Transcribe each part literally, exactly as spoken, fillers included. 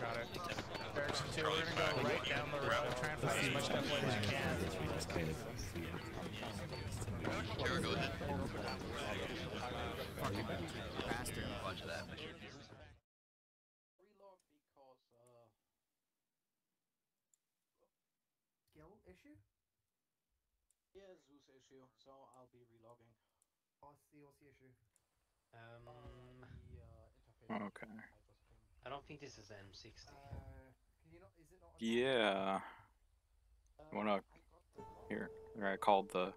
Got it. Barracks two, we're gonna go right down the road, try and find as much stuff as you can. Kara, go ahead. Faster and watch that. Reload because, uh... skill issue? Yeah, Zeus issue, so I'll be relogging. What's the O C issue? Um... Okay. I don't think this is M sixty. Uh, can you not, is it not on yeah. I wanna, here, I called the, I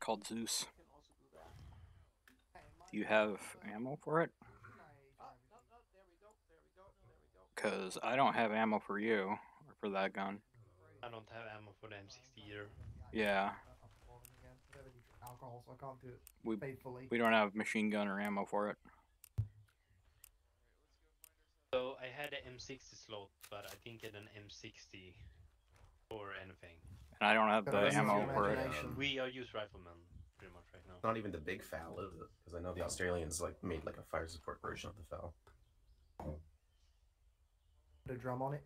called Zeus. Do you have ammo for it? Because I don't have ammo for you, or for that gun. I don't have ammo for the M sixty either. Yeah. Alcohol, so I can't do it we, faithfully. We don't have machine gun or ammo for it. So I had an M sixty slot, but I didn't get an M sixty or anything. And I don't have the ammo for it. We are used riflemen pretty much right now. Not even the big F A L, is it? Because I know the Australians like made like a fire support version of the F A L. Put a drum on it?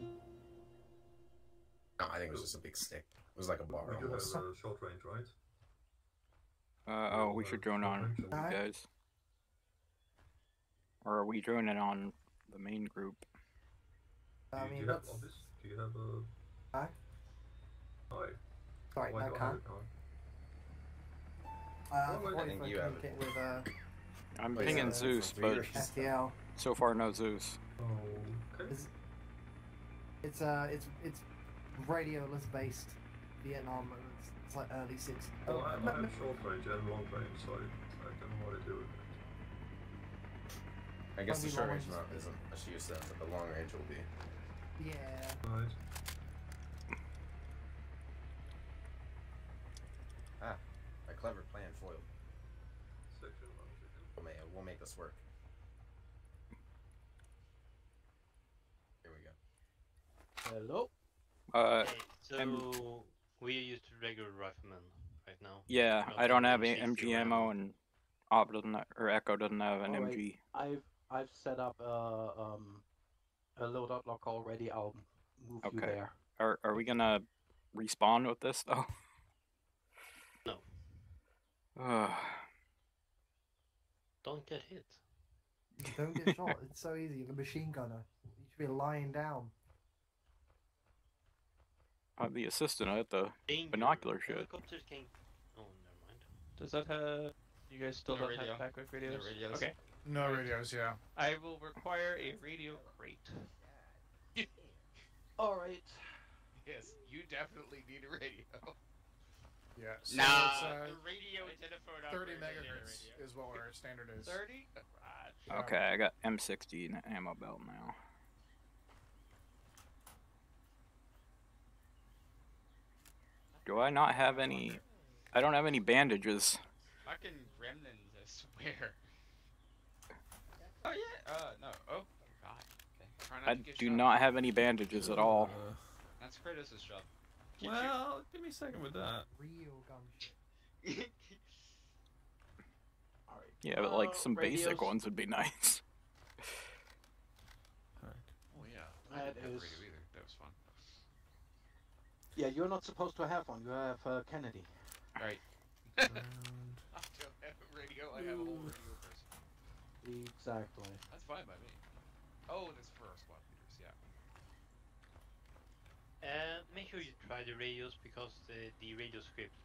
No, I think it was just a big stick. It was like a bar. We do have a short range, right? Uh, oh, we should drone on you guys. Or are we droning on the main group? I mean, do you have office? Do you have a... Hi? Hi. Sorry, I can't. Uh, I think you have it. I'm pinging Zeus, but so far no Zeus. Oh, okay. It's, uh, it's, it's radioless based. Vietnam, it's, it's like early sixties. Oh, I have short range and long range, so I don't know what to do with it. I guess the short range map isn't much use then, but the long range will be. Yeah. Right. Ah, my clever plan foiled. Section one, chicken. We'll make this work. Here we go. Hello? Uh, okay, so... M we are used to regular riflemen right now. Yeah, no, I don't have any M G ammo, and Op doesn't have, or Echo doesn't have an right. M G. I've I've set up a um a loadout lock already. I'll move okay. you there. Are Are we gonna respawn with this though? No. Uh. Don't get hit. Don't get shot. It's so easy. The machine gunner. You should be lying down. Uh, the assistant at the Danger. Binocular should. Helicopters can... Oh, never mind. Does that have... You guys still no don't radio. Have backwave radios? No radios? Okay. No radios, yeah. I will require a radio crate. Alright. Yes, you definitely need a radio. Yeah. So nah, it's, uh, the radio identified thirty megahertz radio. Is what our standard is. thirty? Roger. Okay, I got M sixty in ammo belt now. Do I not have any? I don't have any bandages. Fucking remnants, I swear. Oh yeah. Uh no. Oh god. Okay. I do shot. Not have any bandages at all. Uh, that's Kratos' job. Get well, you. Give me a second with that. Real gum shit. All right. Yeah, but like some radios. Basic ones would be nice. All right. Oh yeah. I didn't have radio either. That was fun. Yeah, you're not supposed to have one. You have uh, Kennedy. Right. I don't have a radio. I have a whole radio person. Exactly. That's fine by me. Oh, that's for our squad leaders. Yeah. Uh, make sure you try the radios because the the radio script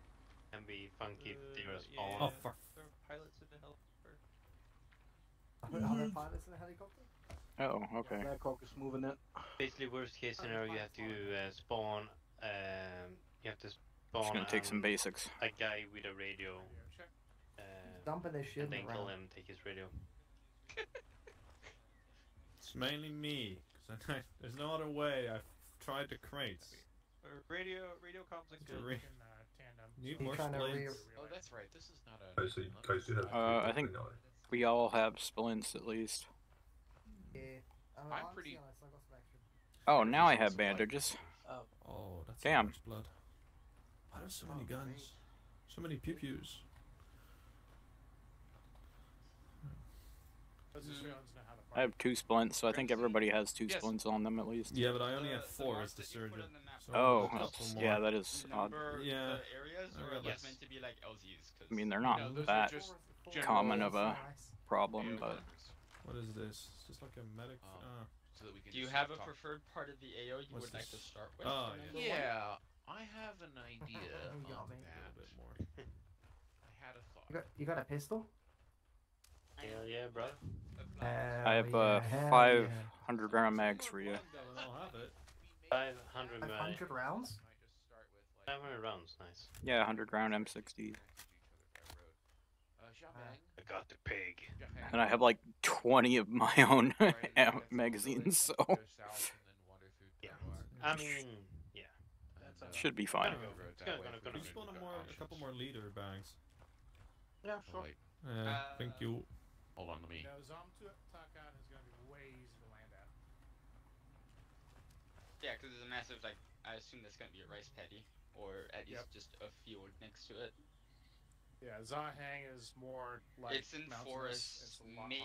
can be funky. Uh, if there's yeah. on. Oh, for... Are there pilots in the helicopter? Mm-hmm. Are there pilots in the helicopter? Oh, okay. Yeah, Blackhawk is moving it. Basically, worst case scenario, you have to uh, spawn. Um, you have to spawn. Just gonna take um, some basics. A guy with a radio. Uh, dumping this shit. And then kill him, take his radio. It's mainly me, because there's no other way. I've tried the crates. Radio, radio comms and good. Re Need more splints. Oh, that's right. This is not a. I see. Guys do have. Uh, I think we all have splints at least. Yeah. I'm, I'm pretty. Oh, now I have bandages. Oh, that's damn. So much blood. Why are there so many guns? So many pew pews. I have two splints, so I think everybody has two yes. splints on them at least. Yeah, but I only have four the as the surgeon. So oh, that's, yeah, that is odd. Yeah. Yes. Meant to be like L Zs, I mean, they're not no, that common of a problem, but... What is this? It's just like a medic... Um, uh, so that we can do you have a talk. preferred part of the A O you What's would this? like to start with? Oh, yeah. yeah, I have an idea on that. A bit more. I had a thought. You got, you got a pistol? Hell yeah, bro. Hell I have uh, yeah, five hundred yeah. round mags for you. five hundred, five hundred rounds? five hundred rounds, nice. Yeah, one hundred round M sixty. Uh, I got the pig. And I have like twenty of my own magazines, so... Yeah. I mean, yeah. That's should be fine. Gonna go, gonna, gonna, we just want a, more, a couple more leader bags. Yeah, sure. Yeah, uh, thank you. Hold on to me. No, Zom Tuckout is going to be way easy to land at. Yeah, because there's a massive, like, I assume that's going to be a rice paddy, or at least yep. just a field next to it. Yeah, Zahang is more like it's in forest. It's maybe,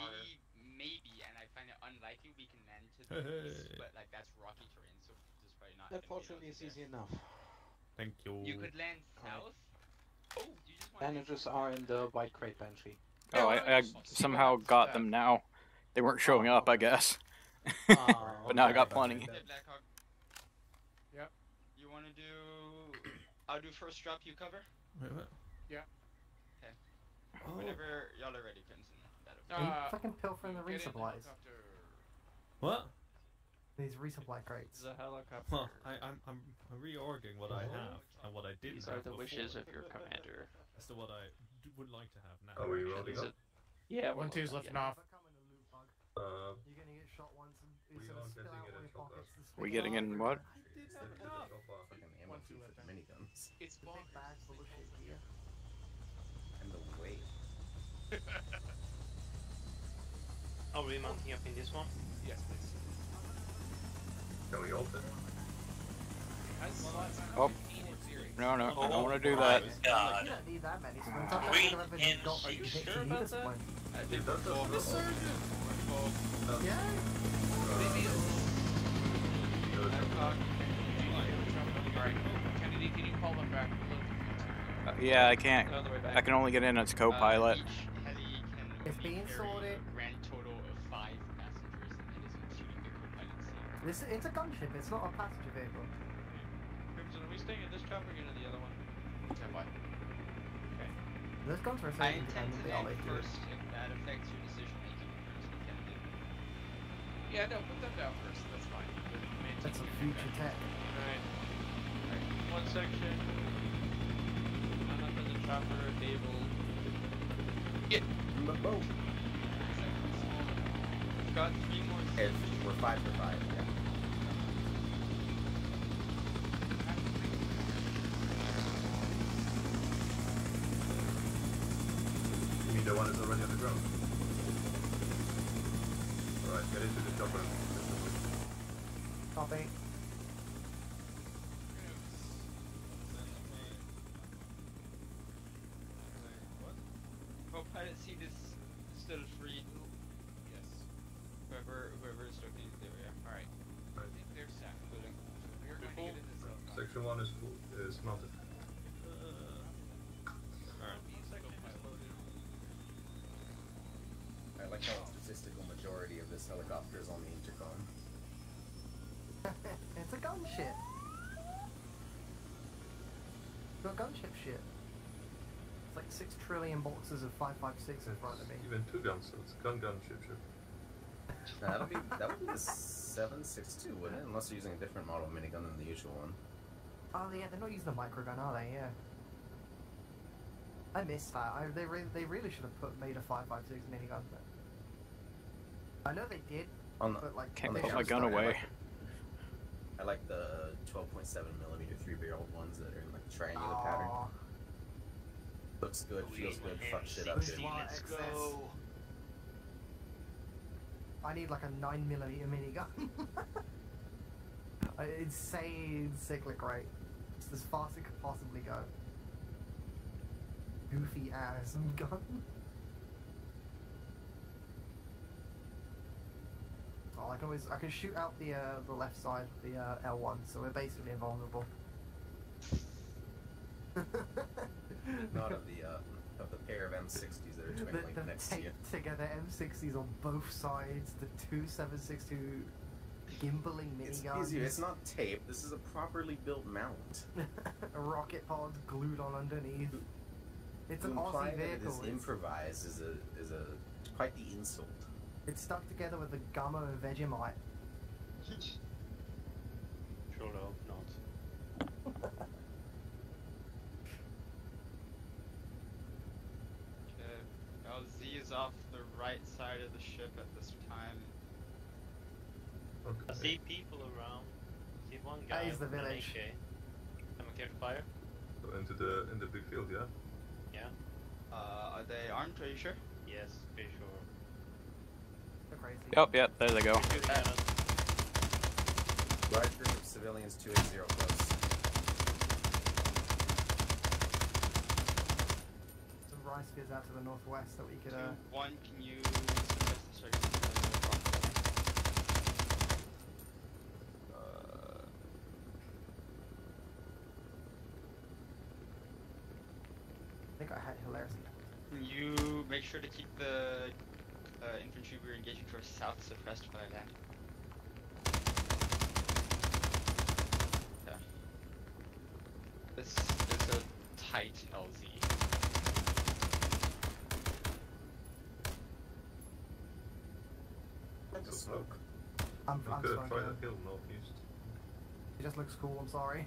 maybe, and I find it unlikely we can land to the east, but like that's rocky terrain, so there's probably not. That portion is easy enough. Thank you. You could land south. Oh, you just want bandages are in the white crate Banshee. Oh, I, I somehow got them now. They weren't showing up, I guess. But now I got plenty. Yep. You want to do? I'll do first drop. You cover. Wait, what? Yeah. Oh. Whenever y'all are ready, Pinson. Are you uh, fucking pilfering the resupplies? What? These resupply crates. The helicopter. Well, I, I'm, I'm reorging what oh. I have and what I didn't These have These are the before. wishes of your commander. As to what I d would like to have now. Are we rolling up? Yeah, one two's left and off. Uh, You're gonna get shot once and it's gonna spill out in your pockets. We getting in what? I did not know. Fucking ammo for the miniguns. It's big bags for looking here. And the weight. Are we mounting up in this one? Yes, please. Can we open? Oh. No, no, oh, I don't want to do that. God. Wait, and are you sure about that? I did that for the surgeon. Yeah. Kennedy, can you call them back? Uh, yeah, I can't. I can only get in as co-pilot. Uh, it's being sorted. Grand total of five passengers, and it is including the co-pilot seat. This it's a gunship. It's not a passenger vehicle. Crimson, are we staying in this trap or in the other one? Okay, why? Okay. Let's go for a second. I intend to land first, if that affects your decision making. Yeah, no, put them down first. That's fine. That's a future tech. All right. All right. One section. Chopper, table. Yeah. Boom. We've got three more. It's, we're five for five. Yeah. You mean the one is already on the ground? All right, get into the chopper. Copy. One is, is mounted. Uh, Alright. I like how the statistical majority of this helicopter is on the intercom. It's a gunship. It's got gunship shit. It's like six trillion boxes of five five six in front of me. Even two guns, so it's gun gun ship ship. Nah, that'll be, that would be the seven six two, wouldn't it? Unless you're using a different model minigun than the usual one. Oh yeah, they're not using the microgun, are they? Yeah. I missed that. I, they re they really should have put made a five five six minigun. I know they did. On the, but like, can't put my gun away. I like the twelve point seven millimeter three-barrel ones that are in like triangular Aww. pattern. Looks good, feels good, fuck shit up. Good. Let's go. I need like a nine millimeter minigun. Insane cyclic rate. It's as fast it could possibly go. Goofy ass gun. I can always I can shoot out the uh, the left side, the uh, L one, so we're basically invulnerable. Not of the uh, of the pair of M sixties that are twinkling the, the next to you. Together M sixties on both sides, the two seven sixty-two gimbaling miniguns. It's easier. It's not tape. This is a properly built mount. A rocket pod glued on underneath. It's an Aussie vehicle. That it is improvised is a is a quite the insult. It's stuck together with a gummo and Vegemite. Sure hope not. Okay, L Z is off the right side of the ship at this time. Okay. I see people around. I see one guy. That is the village. I'm gonna fire. So into the in the big field, yeah. Yeah. Uh, are they armed? Are you sure? Yes, pretty sure. They're crazy. Yep, yep, there they go. Large group of civilians, two eighty close. Some rice fields out to the northwest that we could. Uh... One, can you suppress the circuit? Uh. I think I had hilariously. Can you make sure to keep the uh, infantry we're engaging towards south suppressed by that? Yeah. This is a tight L Z. That's a smoke. I'm, I'm, I'm gonna try that hill northeast. It just looks cool, I'm sorry.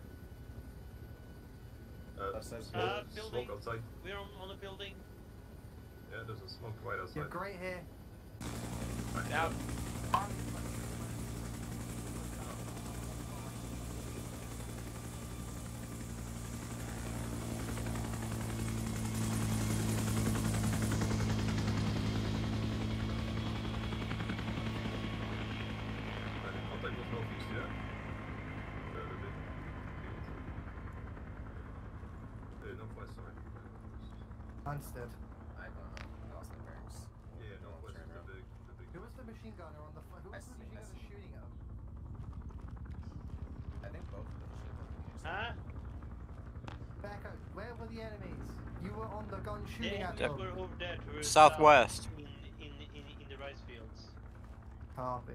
Uh, That's no smoke. Uh, smoke outside. We're on, on a building. Yeah, there's a smoke right outside. You're great here. Right now. Understood. I don't know. Lost the barracks. Yeah, no, it wasn't the big, the big. Who was the machine gunner on the? Who was I the see, machine I gunner see. shooting at? I think both of them should have been. Huh? Back up. Where were the enemies? You were on the gun shooting yeah, at them. Were over there. We were southwest. In in in, in the rice fields. Harvey.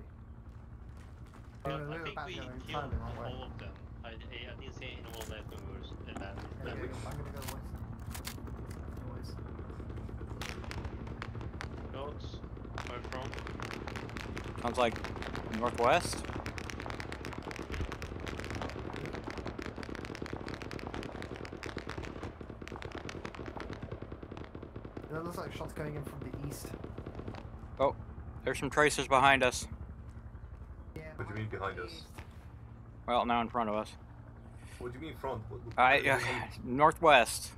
Oh, yeah, we I think we killed Thailand, all right? of them. I, I didn't say any of that we were abandoned. Yeah, yeah, I'm gonna go west. Notes, where from? Sounds like northwest. That looks like shots going in from the east. Oh, there's some tracers behind us. Yeah, what do you mean behind us? Well, now in front of us. What do you mean front? What, what, I, uh, northwest.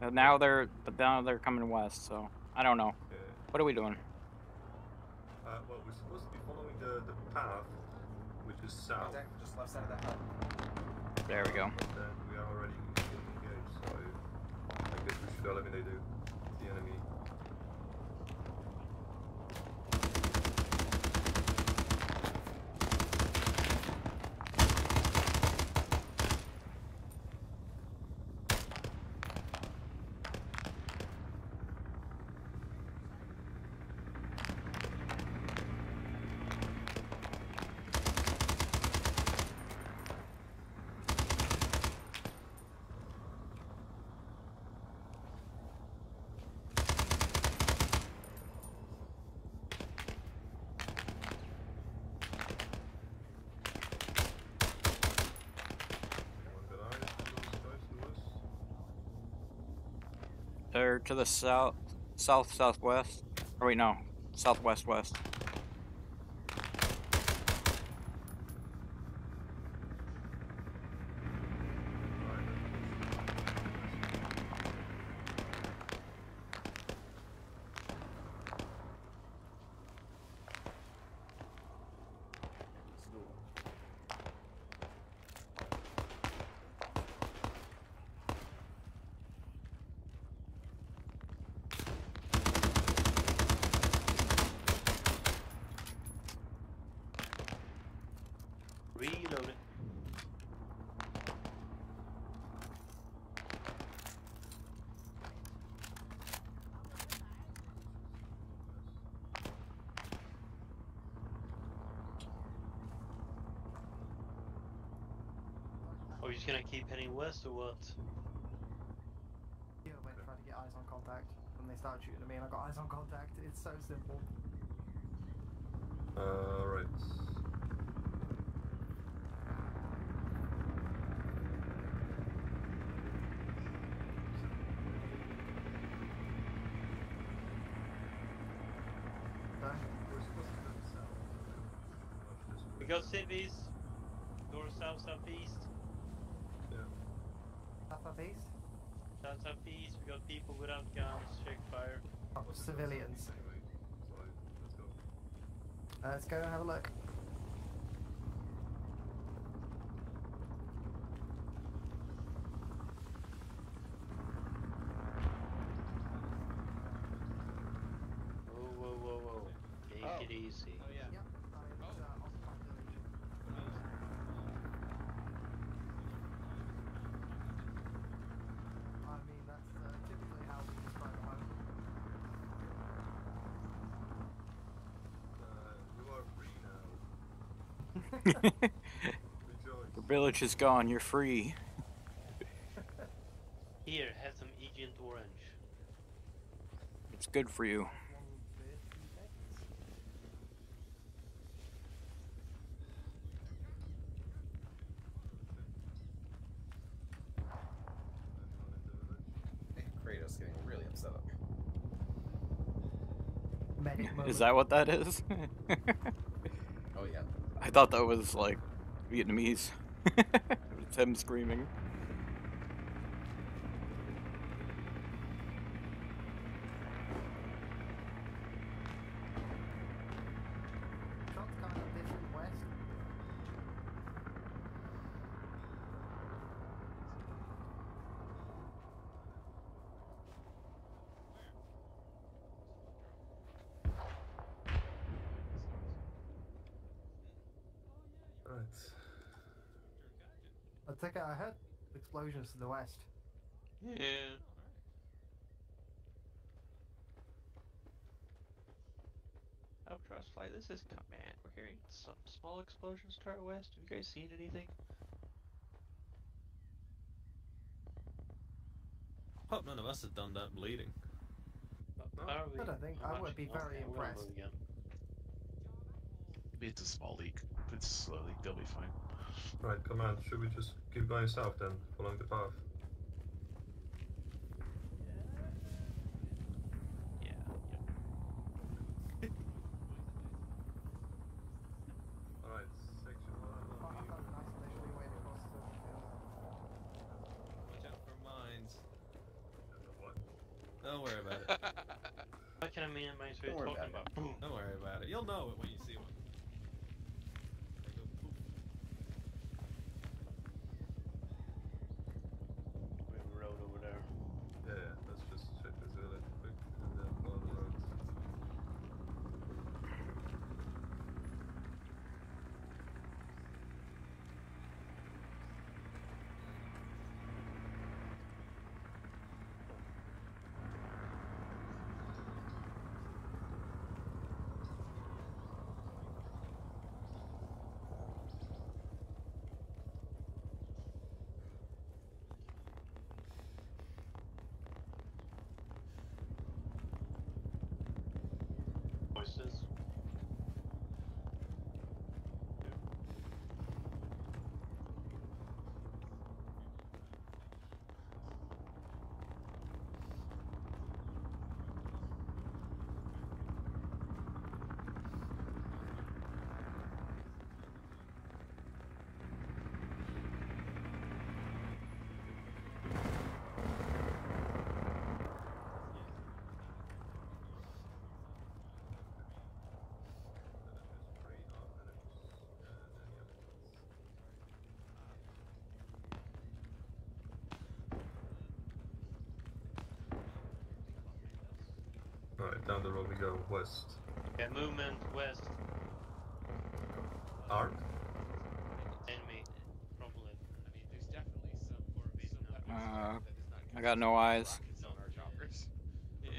And now they're, but now they're coming west. So I don't know. Yeah. What are we doing? Uh, well, we're supposed to be following the, the path, which is south. Exactly, just left side of that hut. There we go. But then we are already engaged, so I guess we should eliminate the, the enemy. To the south, south, southwest. Or wait, no, southwest, west. we just gonna keep heading west or what? Yeah, wait, trying to get eyes on contact, and they started shooting at me, and I got eyes on contact. It's so simple. All right. We got cities. Go to south, southeast. Yeah. South, southeast? South, southeast. We got people without guns. Check fire. Oh, civilians. Uh, let's go and have a look. Whoa, whoa, whoa, whoa. Take oh. it easy. Oh, yeah. Yep. I was, uh, off my village. I mean, that's uh, typically how we describe a home. The village is gone, you're free. Here, have some Agent Orange. It's good for you. Hey, Kratos getting really upset up here. Is that what that is? Oh yeah. I thought that was, like, Vietnamese. It's him screaming. Shots coming up this and west. I take it I heard explosions to the west. Yeah. Albatross flight, this is command. We're hearing some small explosions to our west. Have you guys seen anything? Hope none of us have done that bleeding. No, I don't think I would be very impressed. It's a small leak. It's slowly, they'll be fine. Right, come on, should we just keep going south then, along the path? Yeah. Yeah. Alright, section one. Watch out for mines. Don't worry about it. Why can I mean in mines we're talking about? Don't worry about it. You'll know it when you see one. Voices. Alright, down the road we go, west. Okay, movement, west. Arc? Enemy, probably. I mean, there's definitely some corvette uh, that is not I got no eyes. Rockets on our choppers. Yeah.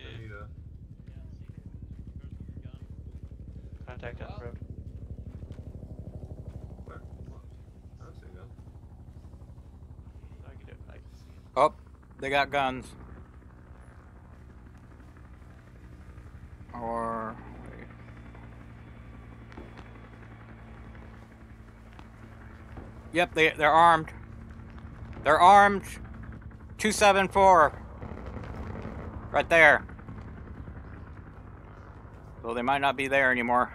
Yeah. Contact up road. Where? I don't see a gun. Oh, they got guns. Or... wait. Yep, they, they're armed. They're armed. two seven four. Right there. So they might not be there anymore.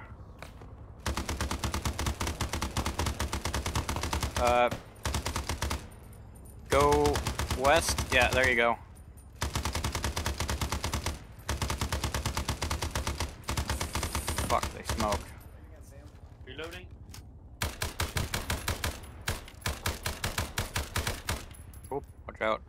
Uh, go west. Yeah, there you go. Fuck, they smoked. Reloading. Oh, watch out.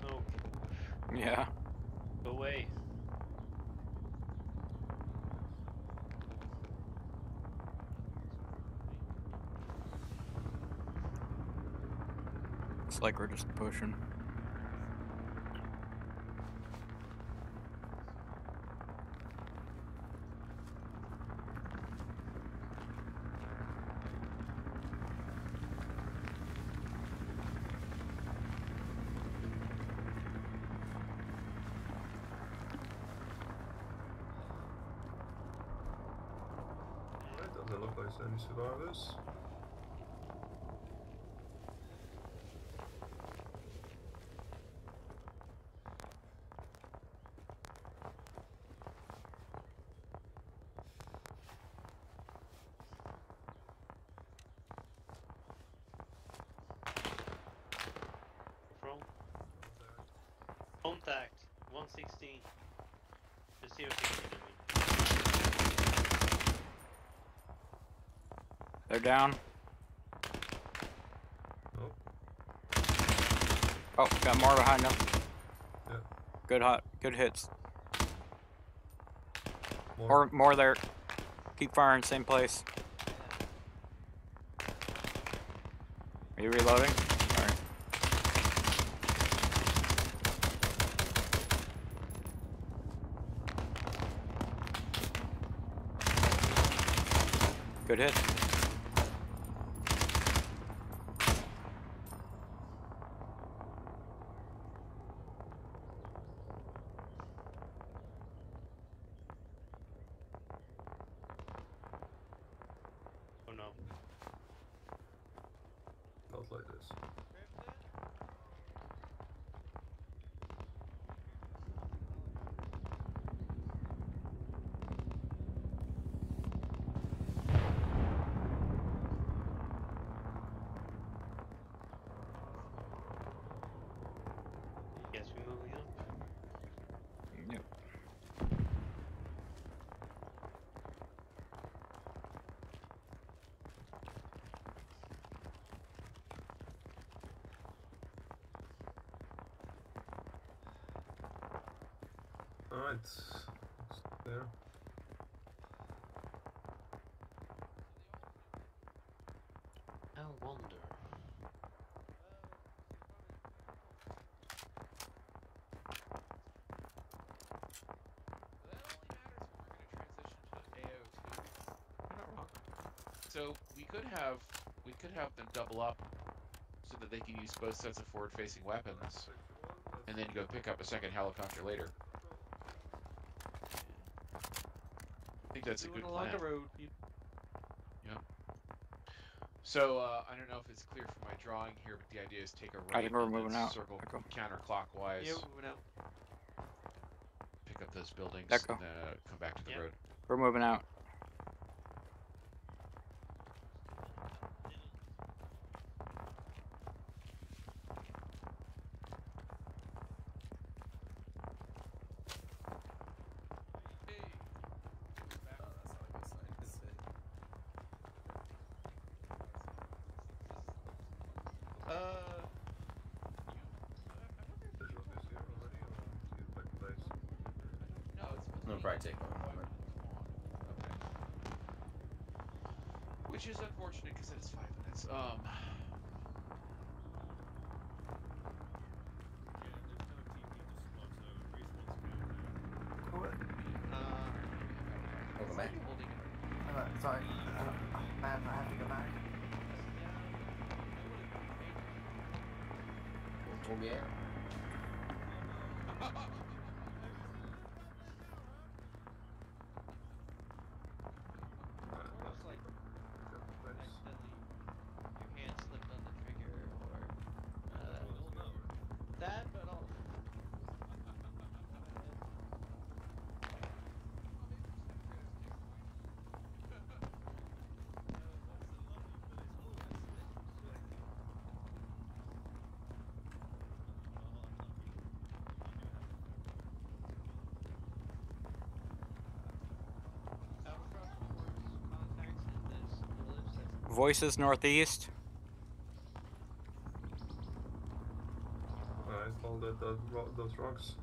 Smoke. Yeah. Go away. It's like we're just pushing. Any survivors? From contact one sixteen. Just here. They're down. Oh. Oh, got more behind them. Yeah. Good hot, good hits. More. Or more there. Keep firing, same place. Are you reloading? All right. Good hit. Alright, there. I wonder. So we could have we could have them double up so that they can use both sets of forward facing weapons and then go pick up a second helicopter later. That's a good plan. Along the road. Yep. So, uh, I don't know if it's clear from my drawing here, but the idea is take a right I think we're moving out. Circle Echo. Counterclockwise. Yeah, we're moving out. Pick up those buildings Echo. and then uh, come back to the yep. road. We're moving out. Which is unfortunate because it's five minutes. Um. Welcome back. Uh, sorry, uh, oh, man, I have to go back. We'll pull out. Voices northeast. I sounded those, those rocks.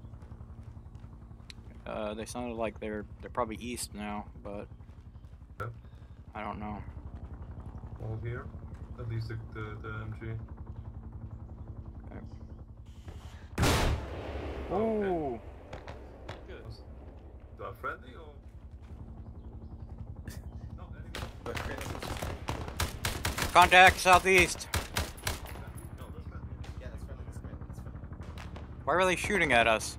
Uh, they sounded like they're they're probably east now, but yeah. I don't know. All here, at least the the, the M G. Okay. Oh. Okay. Good. Was that friendly or? Contact southeast. Why are they shooting at us?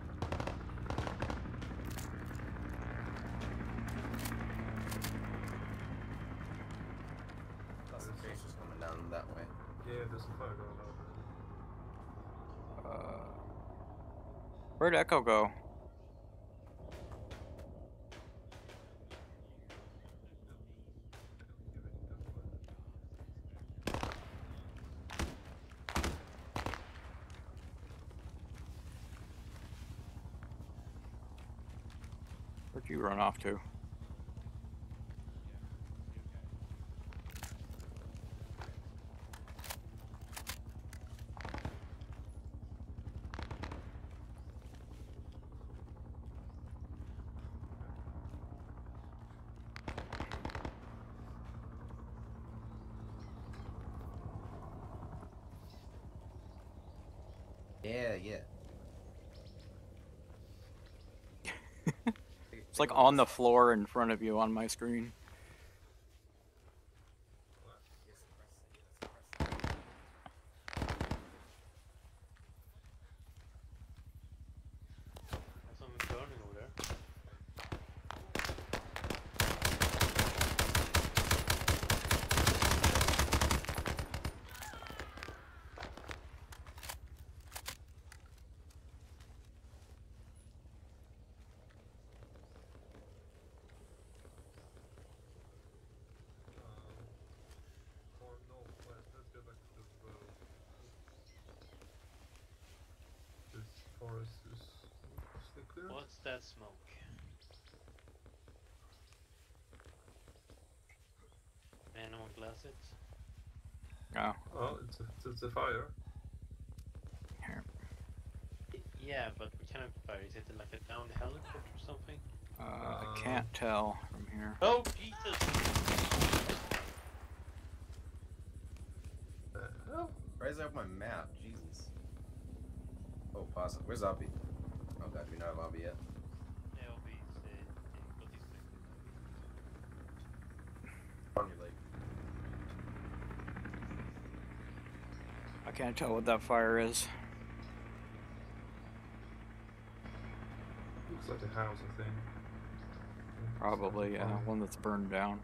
That's the face just coming down that way. Yeah, there's a fire going on. Uh, where'd Echo go? You run off to. Yeah, yeah. It's like on the floor in front of you on my screen. What's that smoke? Animal glasses? Oh. Oh, it's a, it's a fire. Yeah, but what kind of fire? Is it like a downed helicopter or something? Uh, I can't tell from here. Oh, Jesus! Uh, oh, where's that my map? Jesus. Oh, pause. Where's Abbie? Oh god, we don't have Abbie yet. I can't tell what that fire is. Looks like a house, I think. Probably, yeah, one that's burned down.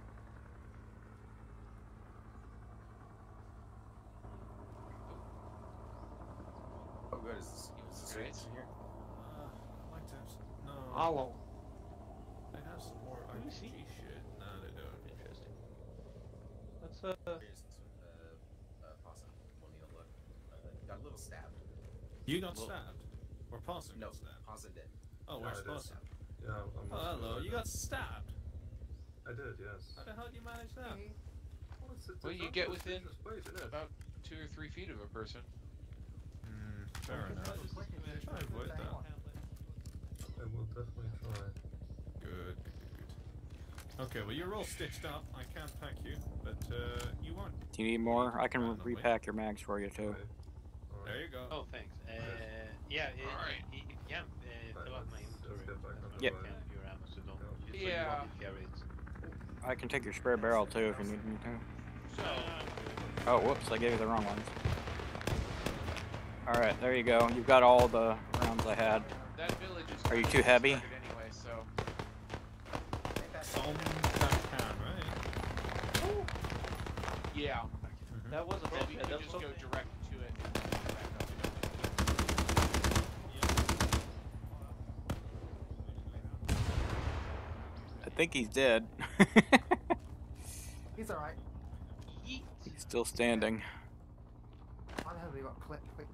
is this right in here? Uh, I'd like to have some, no. Hollow. I have some more R P G shit. No, they don't. Interesting. Let's, uh... uh, uh Possum. Uh, got a little stabbed. You got well, stabbed? Or Possum no, got stabbed? No, Possum did. Oh, where's no, Possum? Yeah, I'm oh, hello, you got stabbed! I did, yes. How the hell did you manage that? Hey. Well, it's, it's well you get within place, about two or three feet of a person. Hmm, fair oh, enough. Try to avoid that. I will definitely try. Good, good, good, good. Okay, well you're all stitched up. I can't pack you, but uh, you won't. Do you need more? I can randomly repack your mags for you too. Okay. Right. There you go. Oh, thanks. Uh, yeah, all right. Uh, yeah, uh, fill up my inventory. Yep. Yeah. Yeah. I can take your spare barrel too if you need me to. Oh, whoops, I gave you the wrong ones. Alright, there you go. You've got all the rounds I had. That village is Are you too heavy? Anyway, so. Yeah. Mm-hmm. That wasn't heavy. That was just so go bad. Direct to it. I think he's dead. He's alright. He's still standing. Why the hell have we got clip quick?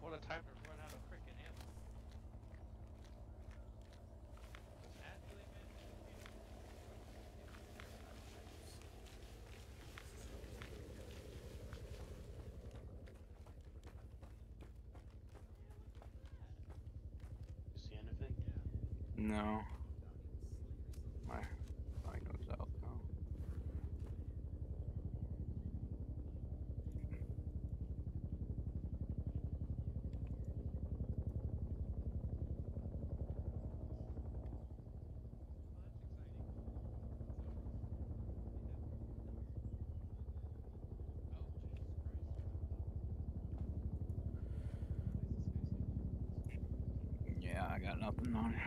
What a time to run out of frickin' ammo. No. My eye goes out now. Yeah, I got nothing on it.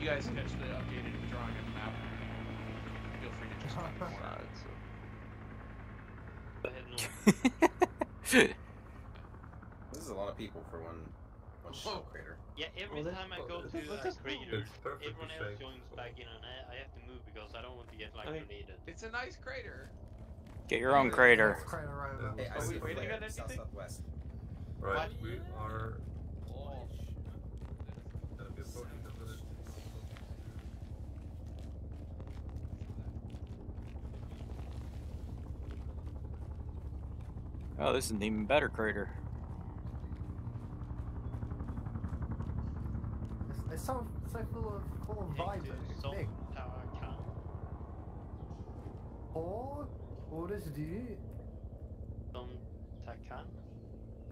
You guys catch the updated drawing of the map. Feel free to just find more on it, so. Go ahead and this is a lot of people for one, one show crater. Yeah, every well, time I go well, to uh, crater, everyone else safe. joins back in and I, I have to move because I don't want to get like grenaded. It's a nice crater. Get your own crater. crater hey, I are we waiting on anything? South-southwest. Right, what? we are... Oh, Oh, this is an even better crater. It's, it's so, so full of cool vibes. It's big. Or, what is it?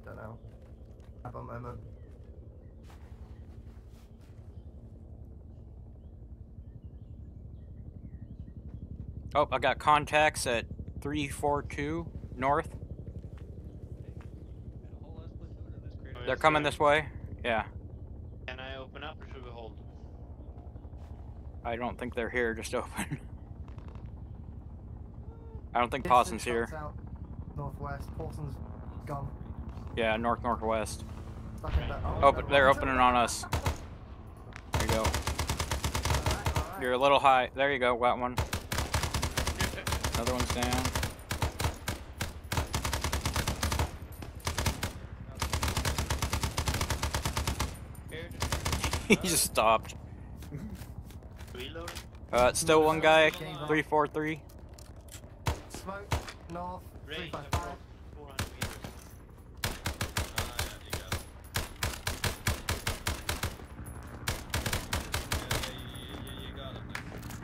Don't know. Have a moment. Oh, I got contacts at three forty-two north. They're coming this way? Yeah. Can I open up or should we hold? I don't think they're here, just open. I don't think Pawson's here. Out northwest. Pawson's gone. Yeah, north northwest. Open they're opening on us. There you go. All right, all right. You're a little high. There you go, wet one. Another one's down. He just stopped. Uh, it's still one guy, three forty-three. Smoke, north, three five five.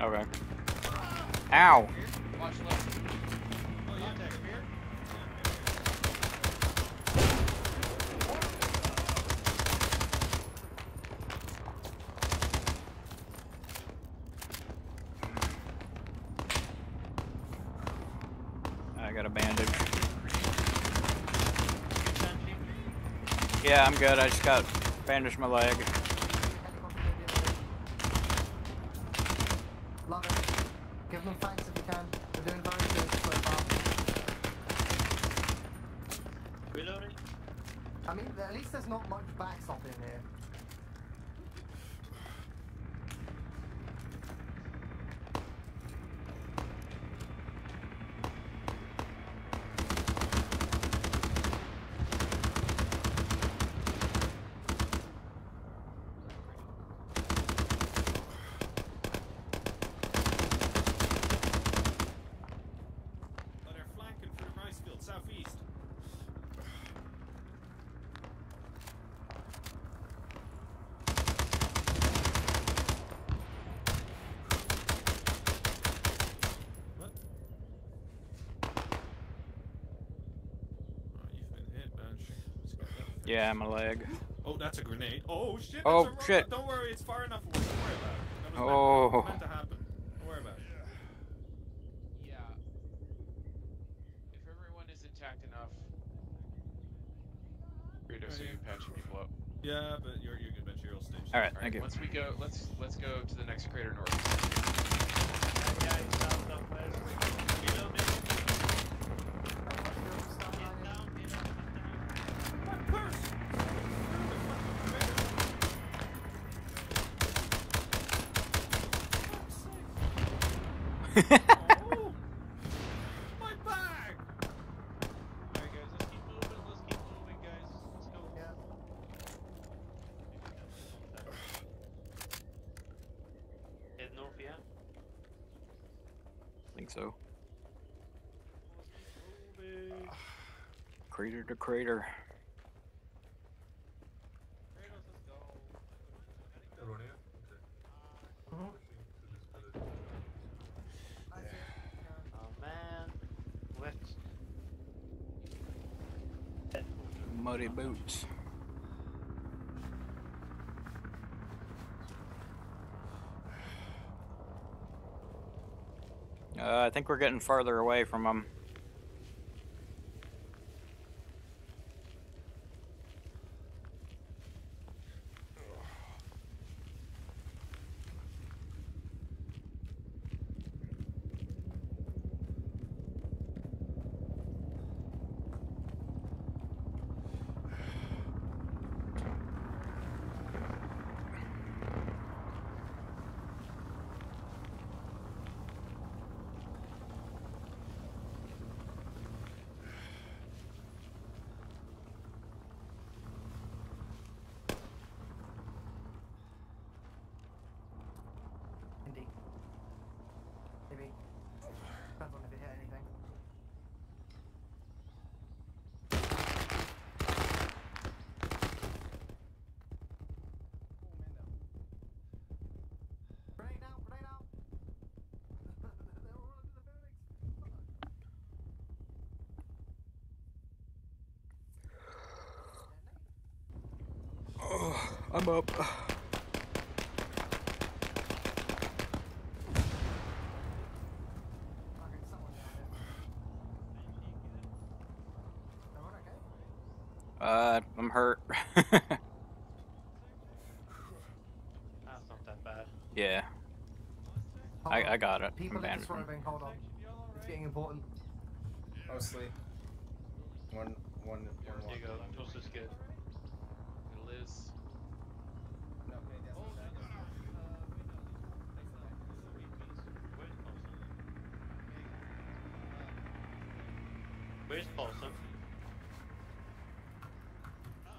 Okay. Ow! Watch left. Oh, yeah, take him here. got a bandage. Yeah, I'm good. I just got bandaged my leg. Give them fights if you can. They're doing very good so far. Reloading. I mean, at least there's not much backstop in here. Yeah, my leg. Oh, that's a grenade. Oh shit! Oh that's a shit! Don't worry, it's far enough away. Don't worry about it. That was oh. meant to happen. Don't worry about it. Yeah. If everyone is intact enough, Kratos, you can patch people up. Yeah, but you're you're good. But you're all staged. All right, thank you. Once we go, let's let's go to the next crater north. Yeah, he's down southwest. You know me. Oh, my bag! Alright guys, let's keep moving, let's keep moving guys. Let's go. Yeah. Head north, yeah? I think so. Uh, crater to crater. Muddy boots. Uh, I think we're getting farther away from them. I'm up. Uh, I'm hurt. That's not that bad. Yeah. I, I got it. People are describing, hold on. It's getting important. Mostly. One, one, one. There you go. Just as good. It is. Where's Paulson?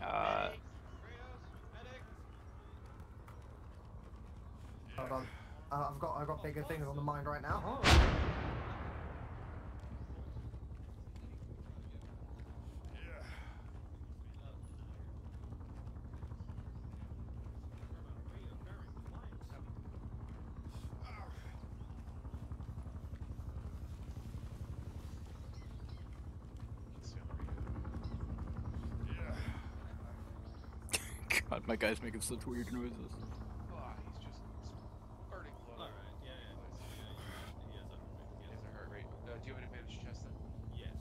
Uh. Hold on. Uh, I've got I've got bigger things on the mind right now. Oh. God, my guy's making such weird noises. Oh, he's just burning blood. Alright, yeah, yeah. He has a heart rate. Do you have an advantage chest then? Yes.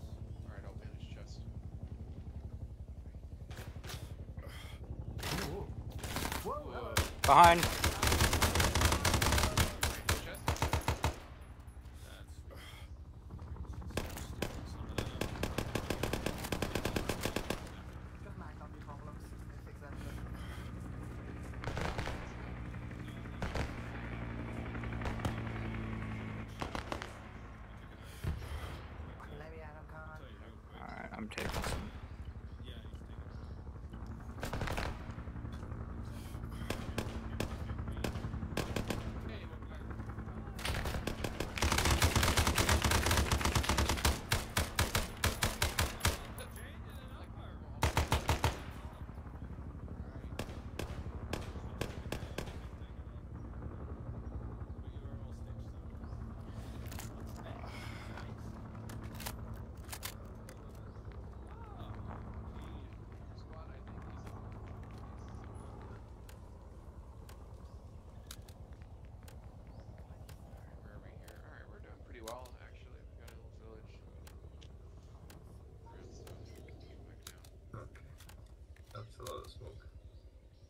Behind.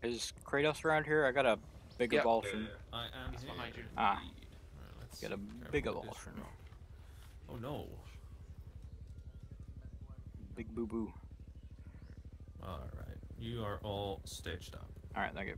Is Kratos around here? I got a big yep. Aboltion. Uh, I am He's behind you. Ah. Right, got a big aboltion. Oh no. Big boo boo. Alright. You are all stitched up. Alright, thank you.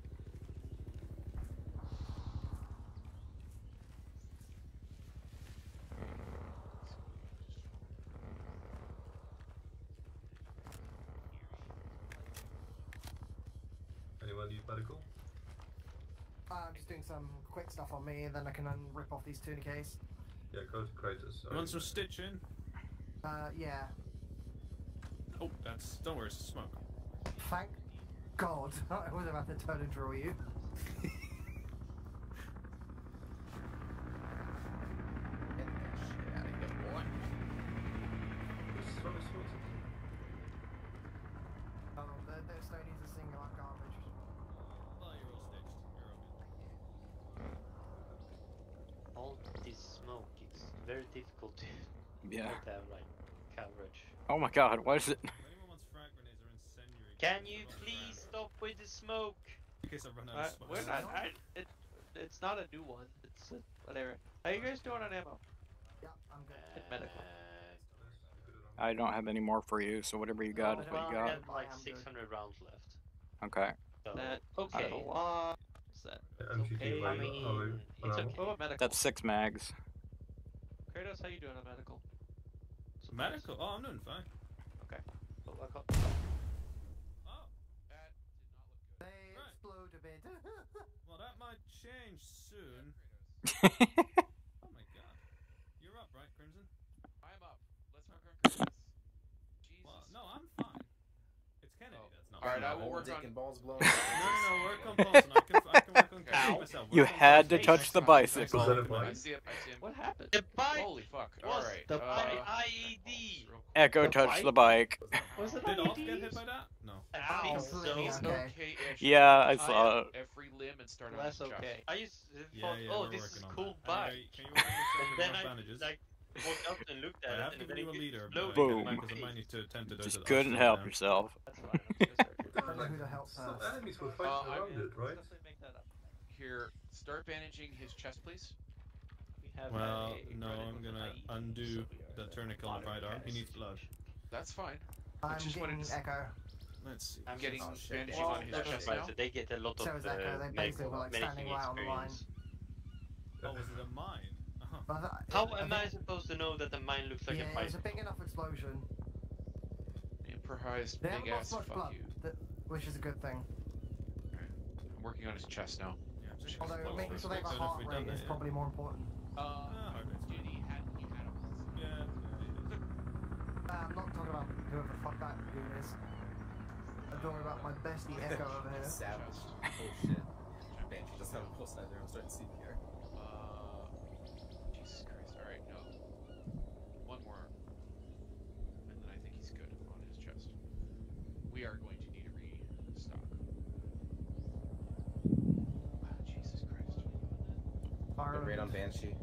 Some quick stuff on me, and then I can rip off these tourniquets. Yeah, go to Kratos. You want some stitching? Uh, yeah. Oh, that's. Don't worry, it's a smoke. Thank God. I was about to turn and draw you. Oh my god, what is it? Can you please stop with the smoke? In case I run out uh, of smoke. We're not, I, it, it's not a new one, it's a, whatever. How are you guys doing on ammo? Yeah, I'm good. Hit medical. Uh, I don't have any more for you, so whatever you got oh, is what you got. I have like six hundred rounds left. Okay. So, uh, okay. What is that? It's okay. I mean, it's okay. What about medical? That's six mags. Kratos, how you doing on medical? Medical? Oh, I'm doing fine. Okay. Well, I got... Oh, that did not look good. They right. explode a bit. Well, that might change soon. Oh my god. You're up, right, Crimson? I'm up. Let's not hurt Crimson. Jesus. Well, no, I'm fine. It's Kennedy oh. that's not Alright, I will work on... balls blown. No, no, no, work on balls and I can, I can work on Kennedy myself. Work you on had balls. to touch hey, the bicycle. I see him, I see him. What happened? The bike! Holy fuck, alright. The uh, I E D! Echo the touched bike? the bike. Was it Did I E D? Off get hit by that? No. I think so. Okay. Yeah, I saw it. Every limb and started well, that's okay. I used to yeah, yeah, oh, this is a cool bike. Can you work on the bandages? Walked up and looked at I it, and then a leader, it boom. To Just couldn't help now. yourself. Here, start bandaging his chest, please. We have well, a, a no, I'm gonna undo so the tourniquet on right arm. He needs blood. That's fine. I'm just getting to... Echo. Let's see. I'm getting oh, bandaging well, on his chest now. They get a lot so of uh, medical experience. Oh, was it a mine? How am I supposed to know that the mine looks like yeah, a pipe? It's a big enough explosion. Improvised big ass fuck blood, you. That, which is a good thing. Okay. I'm working on his chest now. Yeah, just Although making sure they have a heart rate is yeah. probably more important. Uh, uh dude, he had, he had a pulse. Yeah, yeah. Uh, I'm not talking about whoever the fuck that dude is. I'm talking about my bestie Echo over here. Savage. Oh shit. Banshee just had a pulse out there. I'm starting to see the air. We are going to need to restock. Wow, Jesus Christ. Good raid on Banshee.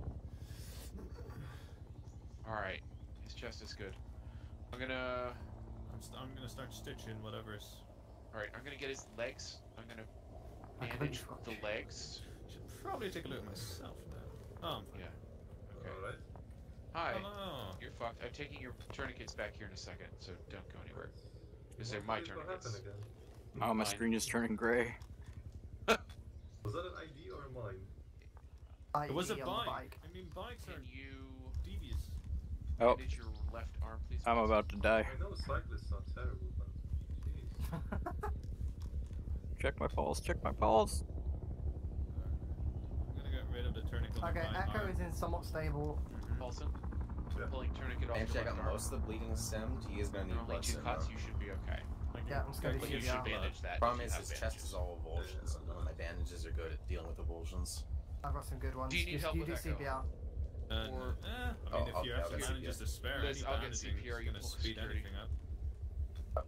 Alright, his chest is good. I'm gonna... I'm, st I'm gonna start stitching whatever's... Alright, I'm gonna get his legs. I'm gonna and in the legs. Should probably take a look at myself now. Oh, I'm fine. Yeah. Okay. Alright. Hi. Hello. You're fucked. I'm taking your tourniquets back here in a second, so don't go anywhere. Because they're my tourniquets. Oh, my screen is turning gray. Was that an I D or a mine? I D. It was a bike. bike. I mean, bikes are you devious. Oh. Bandage your left arm, please. I'm about to die. I know cyclists are terrible, but. Check my pulse. Check my pulse. I'm gonna get rid of the tourniquet. Okay, Echo arm. is in somewhat stable. Paulson, yeah. pulling tourniquet off. And check out most of the bleeding stemmed. He is gonna need blood. Two cuts. You should be okay. Yeah, I'm scared to you should bandage that. Problem is, his chest is all avulsions, and none of my bandages are good at dealing with avulsions. I've got some good ones. Do you need just, help you with that? C P R. Uh, or, no. eh, I mean, oh, if you have some bandages to spare, Liz, I'll get C P R. You're gonna speed everything up.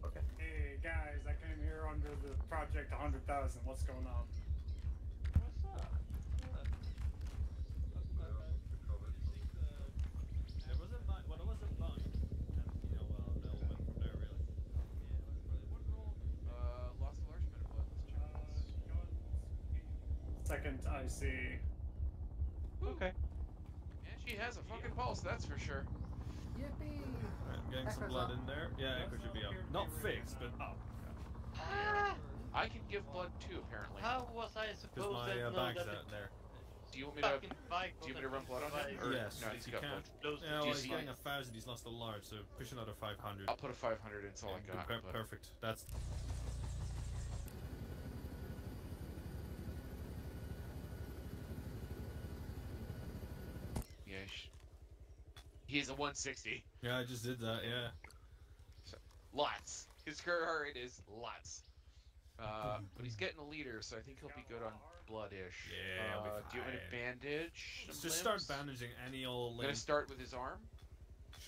Oh, okay. Hey guys, I came here under the project one hundred thousand. What's going on? What's up? Second I see. Okay. And she has a fucking yeah. pulse, that's for sure. Yippee! Alright, I'm getting Echo's some blood up. in there. Yeah, Echo should be up. Not fixed, but up. Ah. I can give blood too, apparently. How was I supposed my, to uh, know bag's that out there. Do you want me to? Do you want me to run blood on him? Or yes, no, he's got blood. Yeah, well, he's getting a thousand. He's lost a large, so push another five hundred. I'll put a five hundred in. That's all yeah, I got. Per but... Perfect. That's. He's a one sixty. Yeah, I just did that, yeah. So, lots. His current is lots. Uh, but he's getting a leader, so I think he'll be good on blood-ish. Yeah, uh, do you want me to bandage? Let's just limbs? start bandaging any old limb. Gonna start with his arm?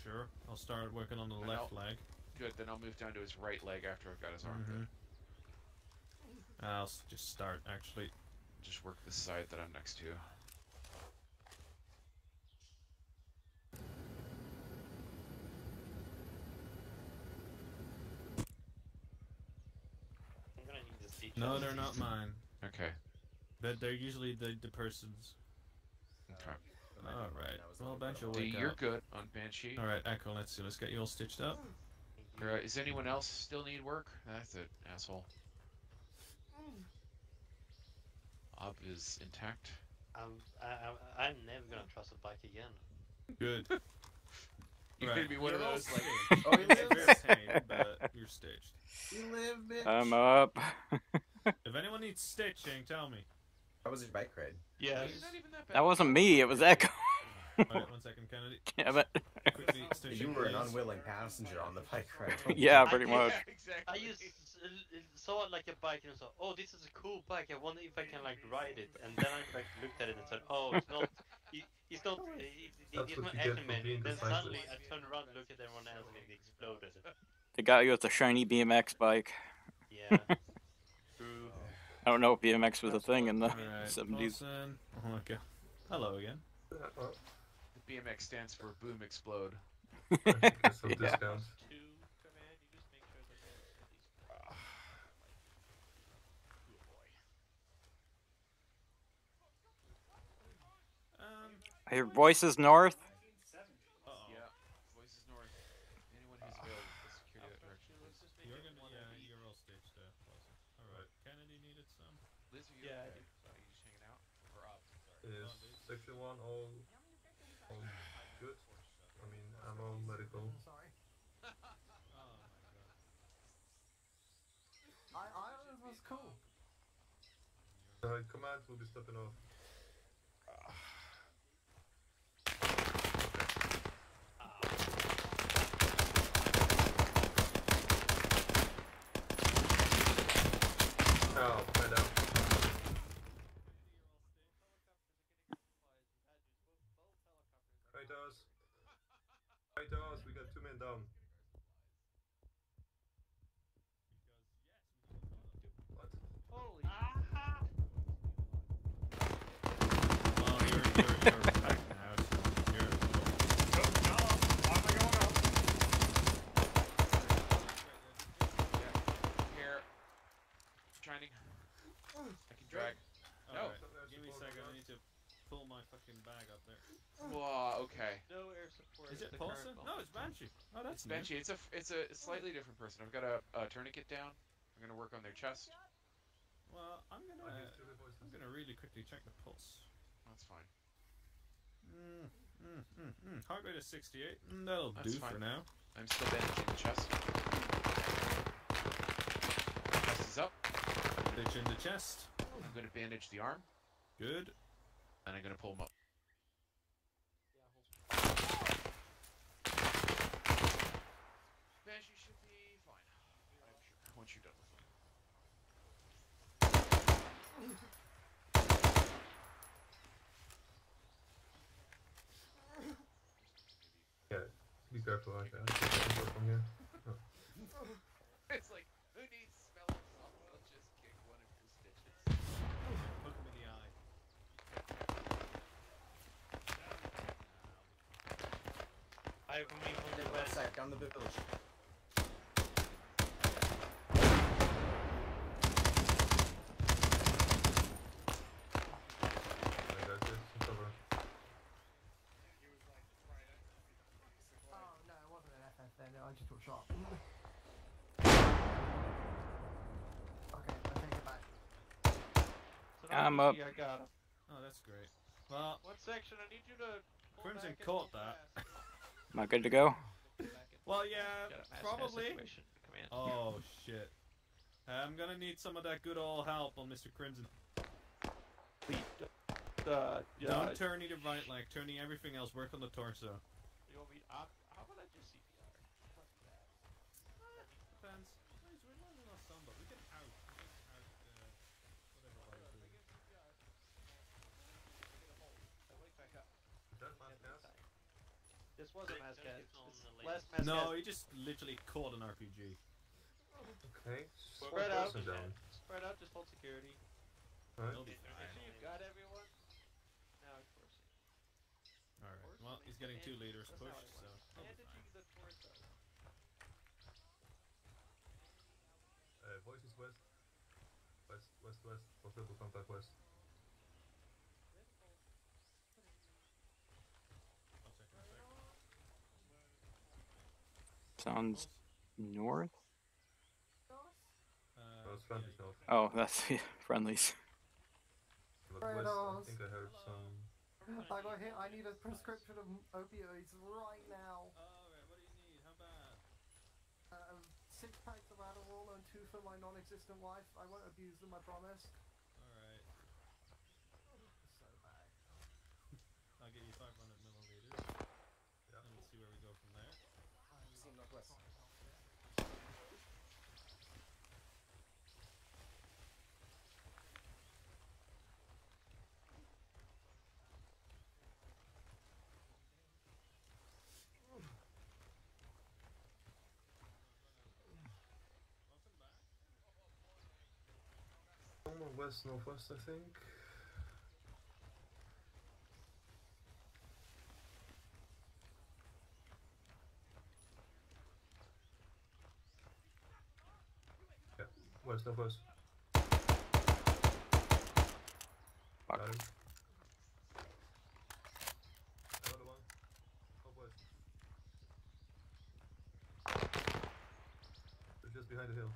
Sure. I'll start working on the and left I'll, leg. Good, then I'll move down to his right leg after I've got his arm. Mm-hmm. I'll just start, actually. Just work the side that I'm next to. No, they're not mine. Okay. But they're usually the, the person's. Okay. Alright. Well, Banshee will wake up. You're good on Banshee. Alright, Echo, let's see. Let's get you all stitched up. Alright, does anyone else still need work? That's an asshole. Ob is intact. Um, I, I, I'm never going to trust a bike again. Good. You're going to be one of those, like, oh, you're tame, but you're stitched. You live, bitch. I'm up. If anyone needs stitching, tell me. How was your bike ride? Yeah. Was... Not even that, bad. That wasn't me, it was Echo. Wait, one second, Kennedy. Yeah, but... You were an unwilling passenger on the bike ride. Yeah, pretty much. Yeah, exactly. I used saw like a bike and I saw, oh, this is a cool bike, I wonder if I can like ride it. And then I like, looked at it and said, oh, it's not... It, it's not, it, it's not action menu, then suddenly I turned around, looked at everyone else, and it exploded. The guy with the shiny B M X bike. Yeah. True. I don't know if B M X was That's a thing in the right. seventies. Oh, okay. Hello again. The B M X stands for Boom Explode. yeah. I hear voices north. Uh-oh. Yeah, voices north. Anyone who's available to secure that direction. You're gonna, yeah, you're all staged there. Alright, Kennedy needed some. Liz, are you yeah, okay? Are you just hanging out? Or up? Is section one all, all good? I mean, I'm all medical. I'm sorry. Oh my god. I, I thought it was cool. Uh, commands will be stepping off. Oh, I know. Kratos. Kratos, we got two men down. What? Holy. Oh, you're, you're, you're back now. You're cool. No, I'm not going up. Here. Shining. Oh, that's Benji. It's a it's a slightly different person. I've got a, a tourniquet down. I'm gonna work on their chest. Well, I'm gonna uh, I'm gonna really quickly check the pulse. That's fine. Mm, mm, mm, mm. Heart rate is sixty-eight. Mm, that'll that's do fine. For now. I'm still bandaging the chest. Chest is up. Bandage in the chest. I'm gonna bandage the arm. Good. And I'm gonna pull him up. Banshee should be fine. I'm sure. Once you're done with him. Yeah, be careful like that. It's like, who needs spells? I'll just kick one of your stitches. Look him in the eye. I'm on the left side, down the village. I just took shot. Okay, I take it back. So I'm up. I got him. Oh, that's great. Well, what section? I need you to. Crimson caught that. Am I good to go? Well, yeah, probably. Oh shit! I'm gonna need some of that good old help on Mister Crimson. Please, uh, yeah. Don't turn either right like turning everything else. Work on the torso. You want me up? How about I just see? Fans, we last time, but we didn't out, we didn't out uh, whatever way. I wake back up. Don't mind mask. This wasn't mask. Last mask. No, he just literally caught an R P G. Okay. Spread out. Down. Spread out. Just hold security. All right. Make sure you've got everyone. No, of course. All right. Well, he's getting two leaders pushed, so. Uh, voice is west, west, west, west, possible contact west. Sounds north? Uh, oh, it's friendlies north. Oh, that's the friendlies. West, I think I heard some... I got hit, I need a prescription of opioids right now. Oh, right, what do you need? How bad? Uh, six packs of Adderall and two for my non-existent wife. I won't abuse them, I promise. Alright. So bad. I'll get you five hundred milliliters. Yeah. And we'll see where we go from there. I've seen northwest. West, northwest, I think. Yeah, west, northwest. Got him. Another one. Northwest. They're just behind the hill.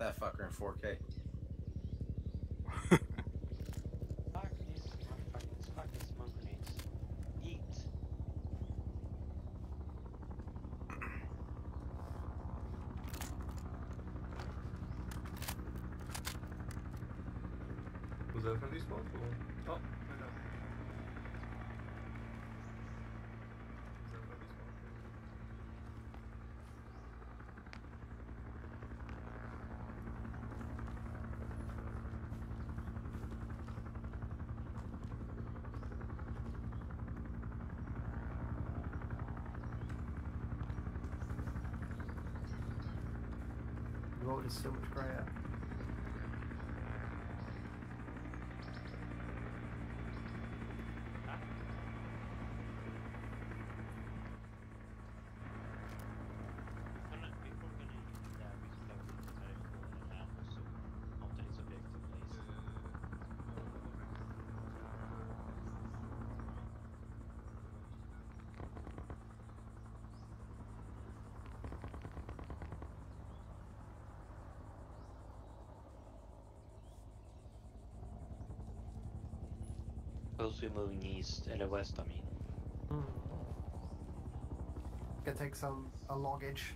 That fucker in four K. Fuck these fucking fuck these smoke grenades. Eat. Was that from these smoke or? Oh, I know. road is so much crap. Supposed to be moving east, and west, I mean. Mm. Can take some a luggage.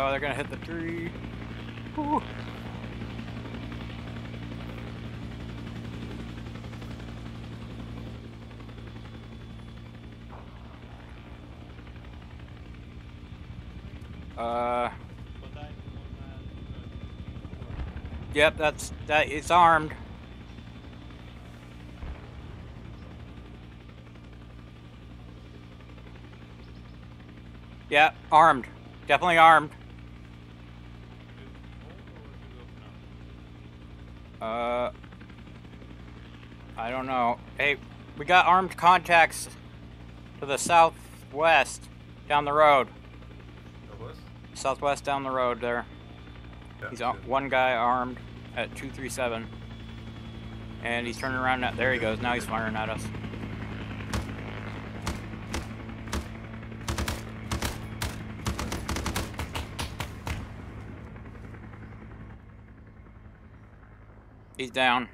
Oh, they're gonna hit the tree. Ooh. Uh. Yep, that's that. It's armed. Yeah, armed. Definitely armed. Uh, I don't know. Hey, we got armed contacts to the southwest down the road. Southwest? Southwest down the road there. Yeah, he's good. One guy armed at two three seven. And he's turning around. At, there he goes. Now he's firing at us. He's down.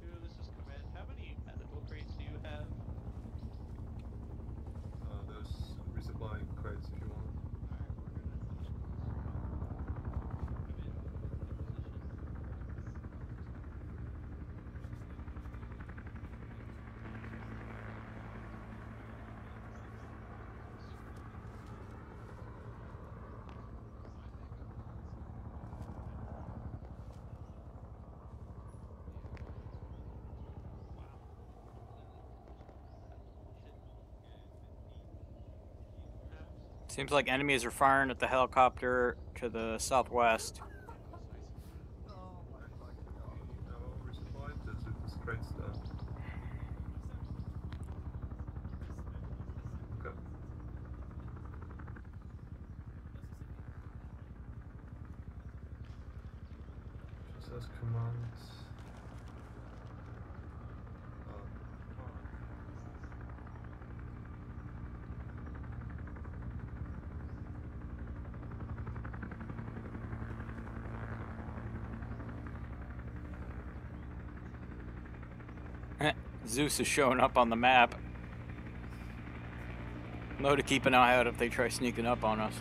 Two, this is command. How many medical crates do you have? Uh, there's some resupplying crates if you want. Alright, we're gonna. Seems like enemies are firing at the helicopter to the southwest. Zeus is showing up on the map. No to keep an eye out if they try sneaking up on us.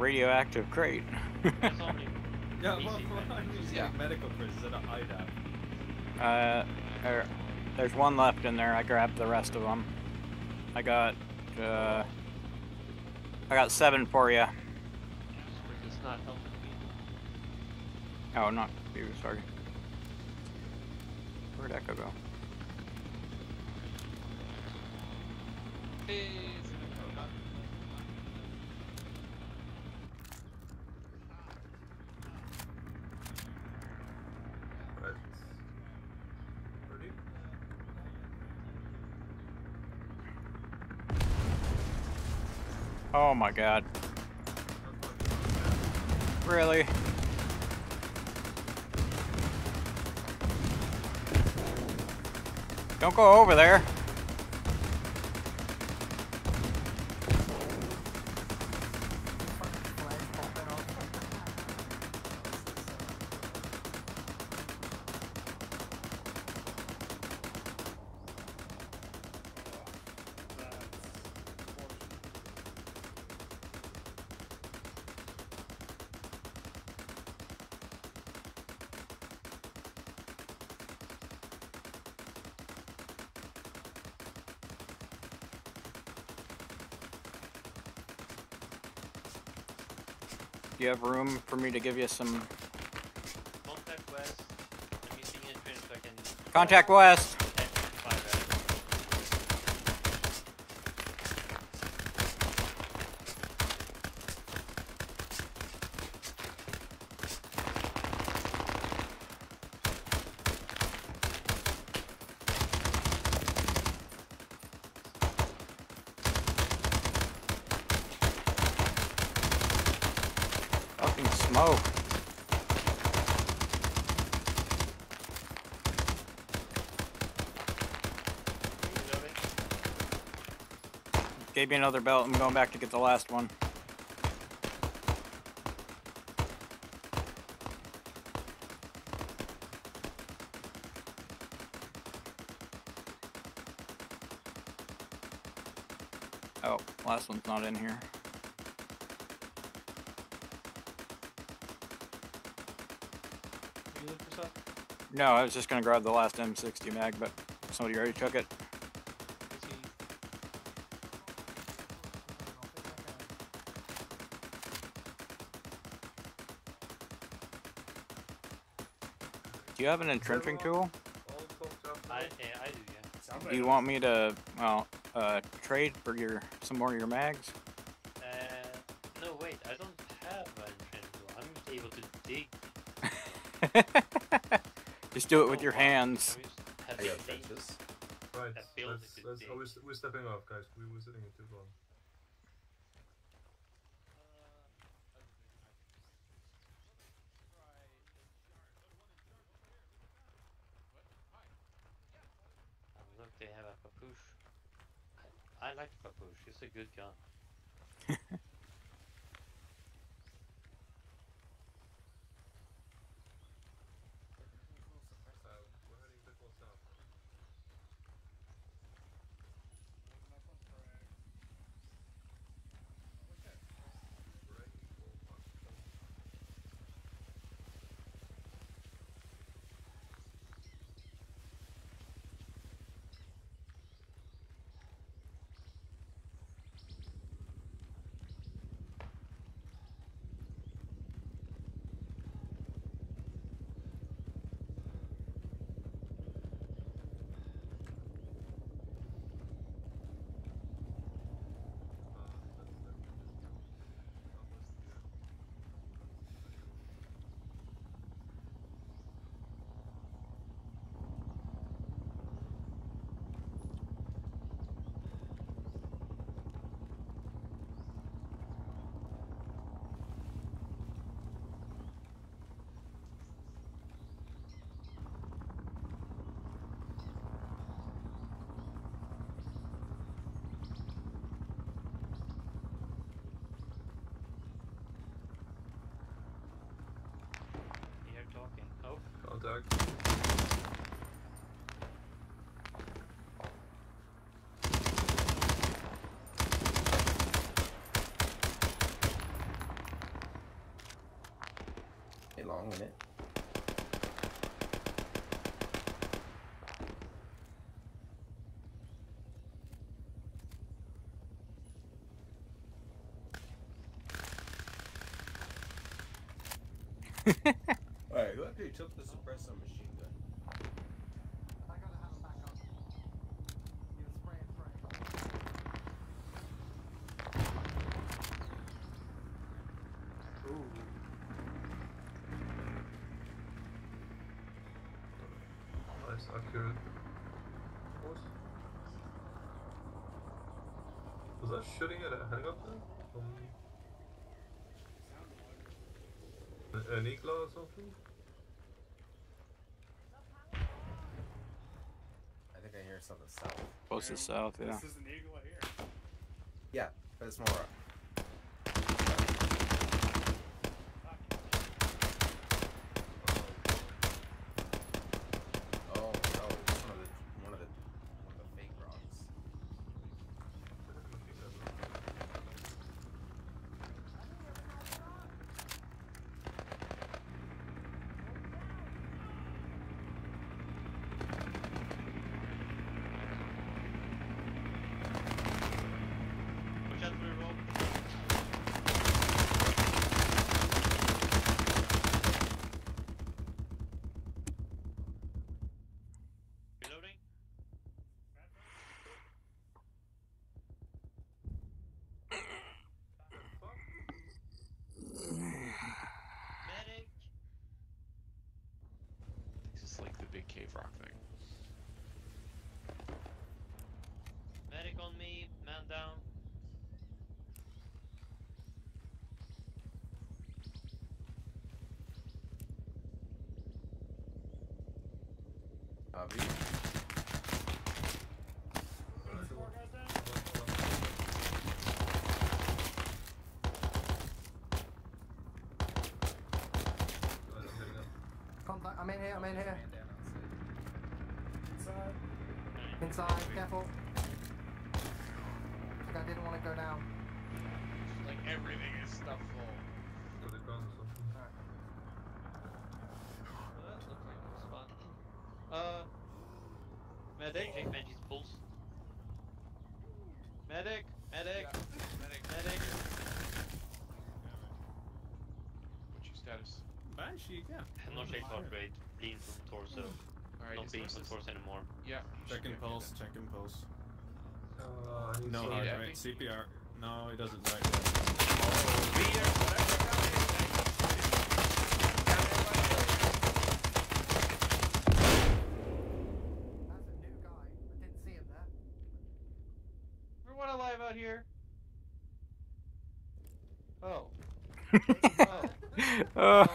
Radioactive crate. Yeah, well, I'm using yeah. medical prisons in a hideout. Uh, er, there's one left in there. I grabbed the rest of them. I got, uh, I got seven for you. It's not helping me. Oh, not you. Sorry. Where'd Echo go? Hey. Oh my god. Really? Don't go over there. Do you have room for me to give you some... Contact West. I'm using entrance so I can... Contact West! Gave me another belt. I'm going back to get the last one. Oh, last one's not in here. No, I was just gonna grab the last M sixty mag, but somebody already took it. Do you have an entrenching tool? I, yeah, I do, yeah. Do you want me to, well, uh, trade for your some more of your mags? Uh, no, wait, I don't have an entrenching tool. I'm just able to dig. Just do it with your hands. I got trenches. Right, let's, let's, oh, we're, we're stepping off, guys. We were sitting in too long. It's a good gun. Doug. Hey, long minute. Alright, who actually took the suppressor machine gun? I gotta have a backup. You can spray it for it. Ooh. That's accurate. Was that shooting at a hang-up then? An Igla or something? I think I hear something south. Close to south, yeah. This is an Igla here. Yeah, but it's more up. Oh, oh, it's one of the one of the one of the fake rocks. Cave rock thing. Medic on me, man down. Abbie. Contact, I'm in here, I'm in here. Inside, careful. Like I didn't want to go down. Like everything is stuff full. Go to the ground or something. Alright. Well, that looks like it was fun. Uh. Medic, take Benji's pulse. Medic, medic, yeah. medic, medic. What's your status? Banshee, yeah. No shake heart rate, bleed from torso. All right, don't be the force anymore. Yeah. Check and pulse, check and pulse. Uh, no, heart rate, C P R. No, it doesn't like that. Oh, be there, that's a new guy. I didn't see him there. Everyone alive out here? Oh. oh. uh. um,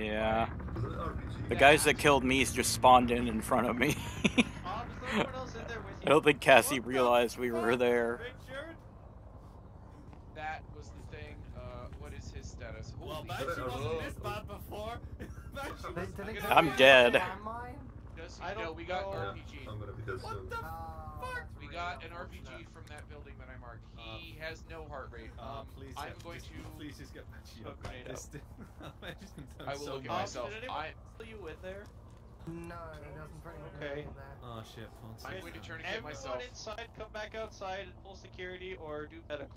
Yeah. The guys that killed me just spawned in in front of me. I don't think Cassie realized we were there. That was the thing. Uh, what is his status? Well, Banshee wasn't this bad before. I'm dead. I don't know. We got R P G. What the fuck? We got an R P G from that building that I marked. He has no heart rate. Um, I'm going to. Please just get Banshee up. I will look at myself. I. Are you with there? No, doesn't. Okay. Oh shit. I'm going to turn and get myself. Everyone inside, come back outside and full security or do medical.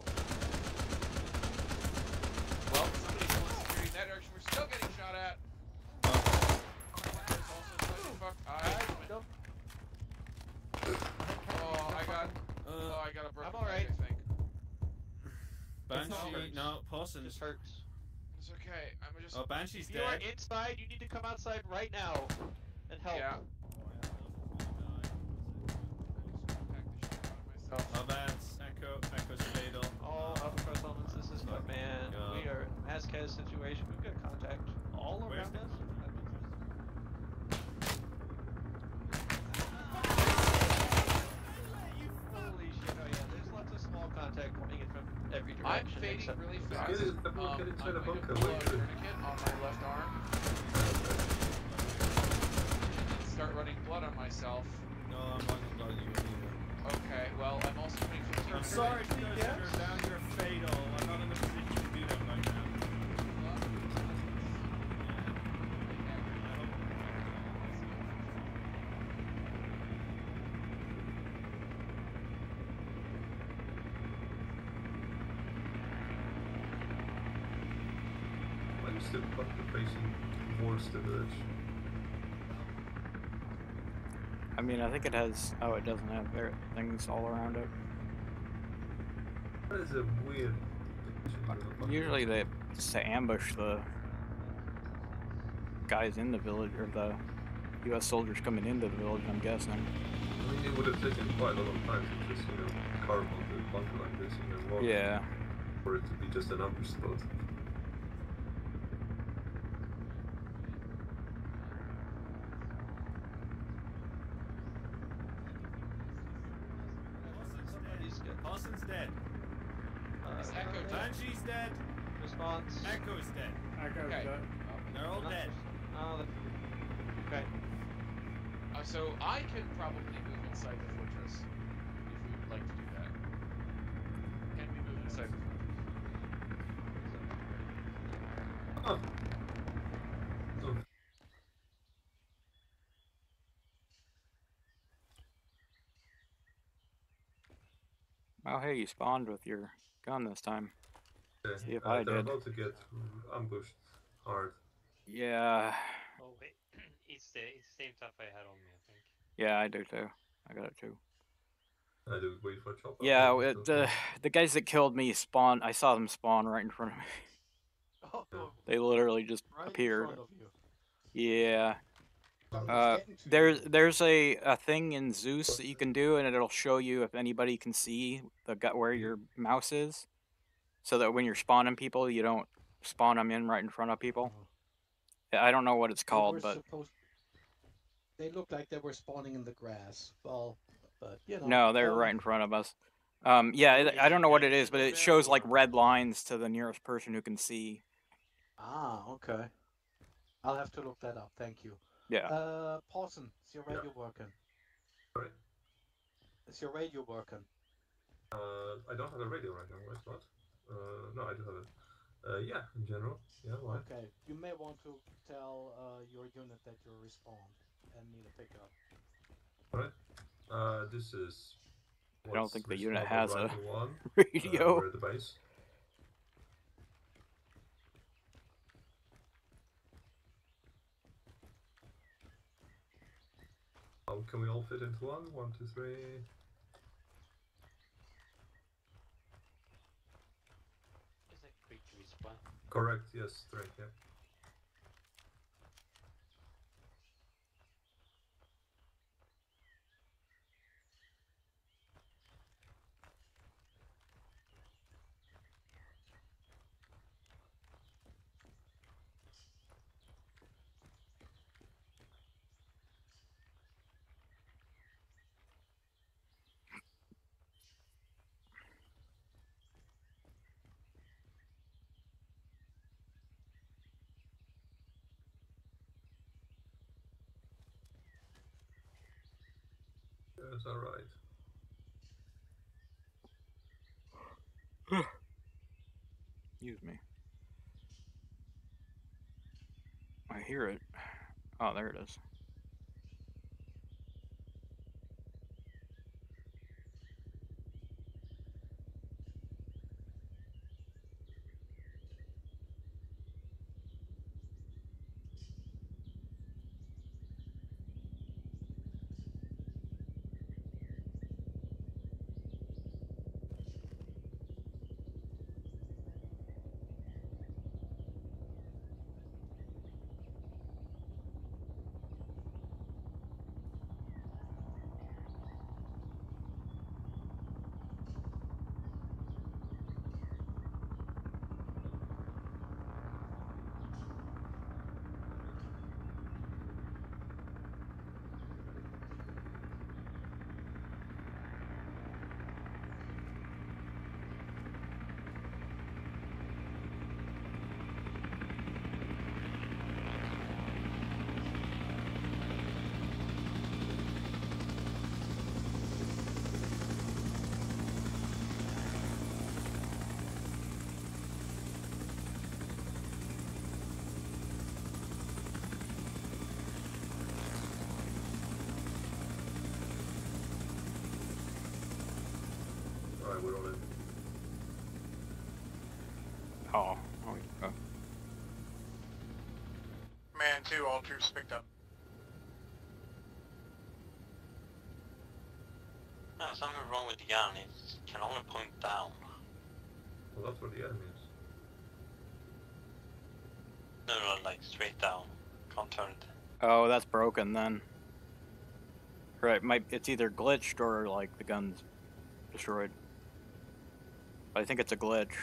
Well, somebody's full security in that direction. We're still getting shot at. Fuck, I don't. Oh, I got. Uh, oh, I got a broken leg, I think. Banshee, no, Pinson. It hurts. It's okay. I'm just. Oh, Banshee's dead. If you are inside, you need to come outside right now and help. Yeah. Oh, that's Echo. Echo Spadal. All upper cross elements, this is my man. God. We are in a Vasquez situation. We've got contact all around us. Contact coming in from every direction. I'm fading really fast. It's good, um, I'm going to pull a tourniquet on my left arm. And start running blood on myself. No, I'm not going to blood you. sorry, T K. You're fatal. I'm not in the position to beat him like that. Why do you still fuck the facing towards the village? I mean, I think it has. Oh, it doesn't have things all around it. That is a weird. Usually they just to ambush the guys in the village, or the U S soldiers coming into the village. I'm guessing. I mean, it would have taken quite a lot of time to just, you know, carve onto a bunker like this, you know, walk. Yeah. For it to be just an ambush spot. Echo's dead. Echo's okay. dead. They're all no. dead. Oh, okay. Uh, so I can probably move inside the fortress if we would like to do that. Can we move inside the fortress? Oh. Oh. Oh, hey, you spawned with your gun this time. Yeah, See if uh, I they're did. about to get ambushed hard. Yeah. Oh wait, it's the, it's the same stuff I had on me, I think. Yeah, I do too. I got it too. I do wait for a chopper. Yeah, it, the the guys that killed me spawned. I saw them spawn right in front of me. Oh. Yeah. They literally just right appeared. In front of you. Yeah. Uh, there's there's a, a thing in Zeus that you can do, and it'll show you if anybody can see the gut where your mouse is. So that when you're spawning people, you don't spawn them in right in front of people. I don't know what it's called, they but... Supposed... They looked like they were spawning in the grass. Well, but, you know... No, they were right in front of us. Um, yeah, it, I don't know what it is, but it shows, like, red lines to the nearest person who can see. Ah, okay. I'll have to look that up, thank you. Yeah. Uh, Pawson, is your radio yeah. working? Sorry? Is your radio working? Uh, I don't have a radio right now, where's that? Uh, no, I do have it. Uh, yeah, in general. Yeah, why? Okay, you may want to tell uh, your unit that you respond and need a pickup. Alright. Uh, this is... I don't think the unit has a one, radio. Uh, we're at the base. How can we all fit into one? One, two, three... Correct, yes, right, yeah. That's alright. Excuse me. I hear it. Oh, there it is. load on it. Oh. Oh, oh. Man two, all troops picked up. No, something wrong with the gun, it can only point down. Well, that's what the enemy is. No, no, like straight down. Can't turn it. Oh, that's broken then. Right, my, it's either glitched or like the gun's destroyed. I think it's a glitch.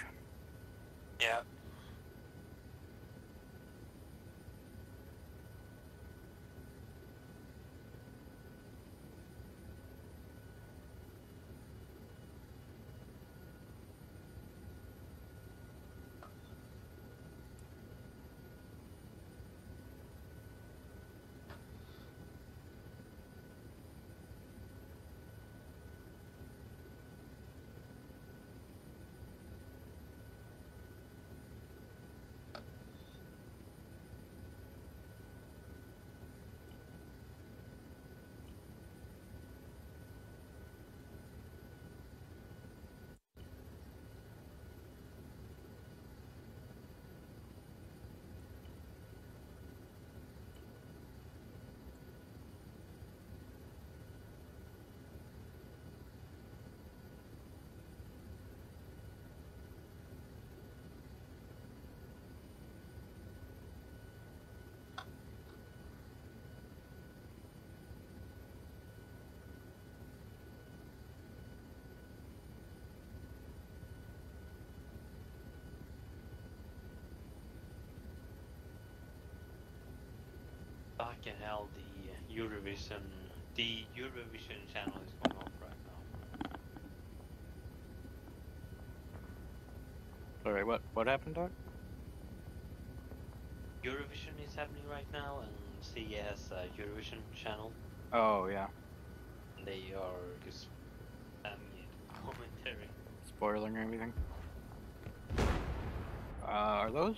Yeah. Fucking hell, the Eurovision, the Eurovision channel is going off right now. Sorry, what what happened, Doc? Eurovision is happening right now, and C E has a Eurovision channel. Oh yeah. And they are just spamming it, commentary, spoiling everything. Uh, are those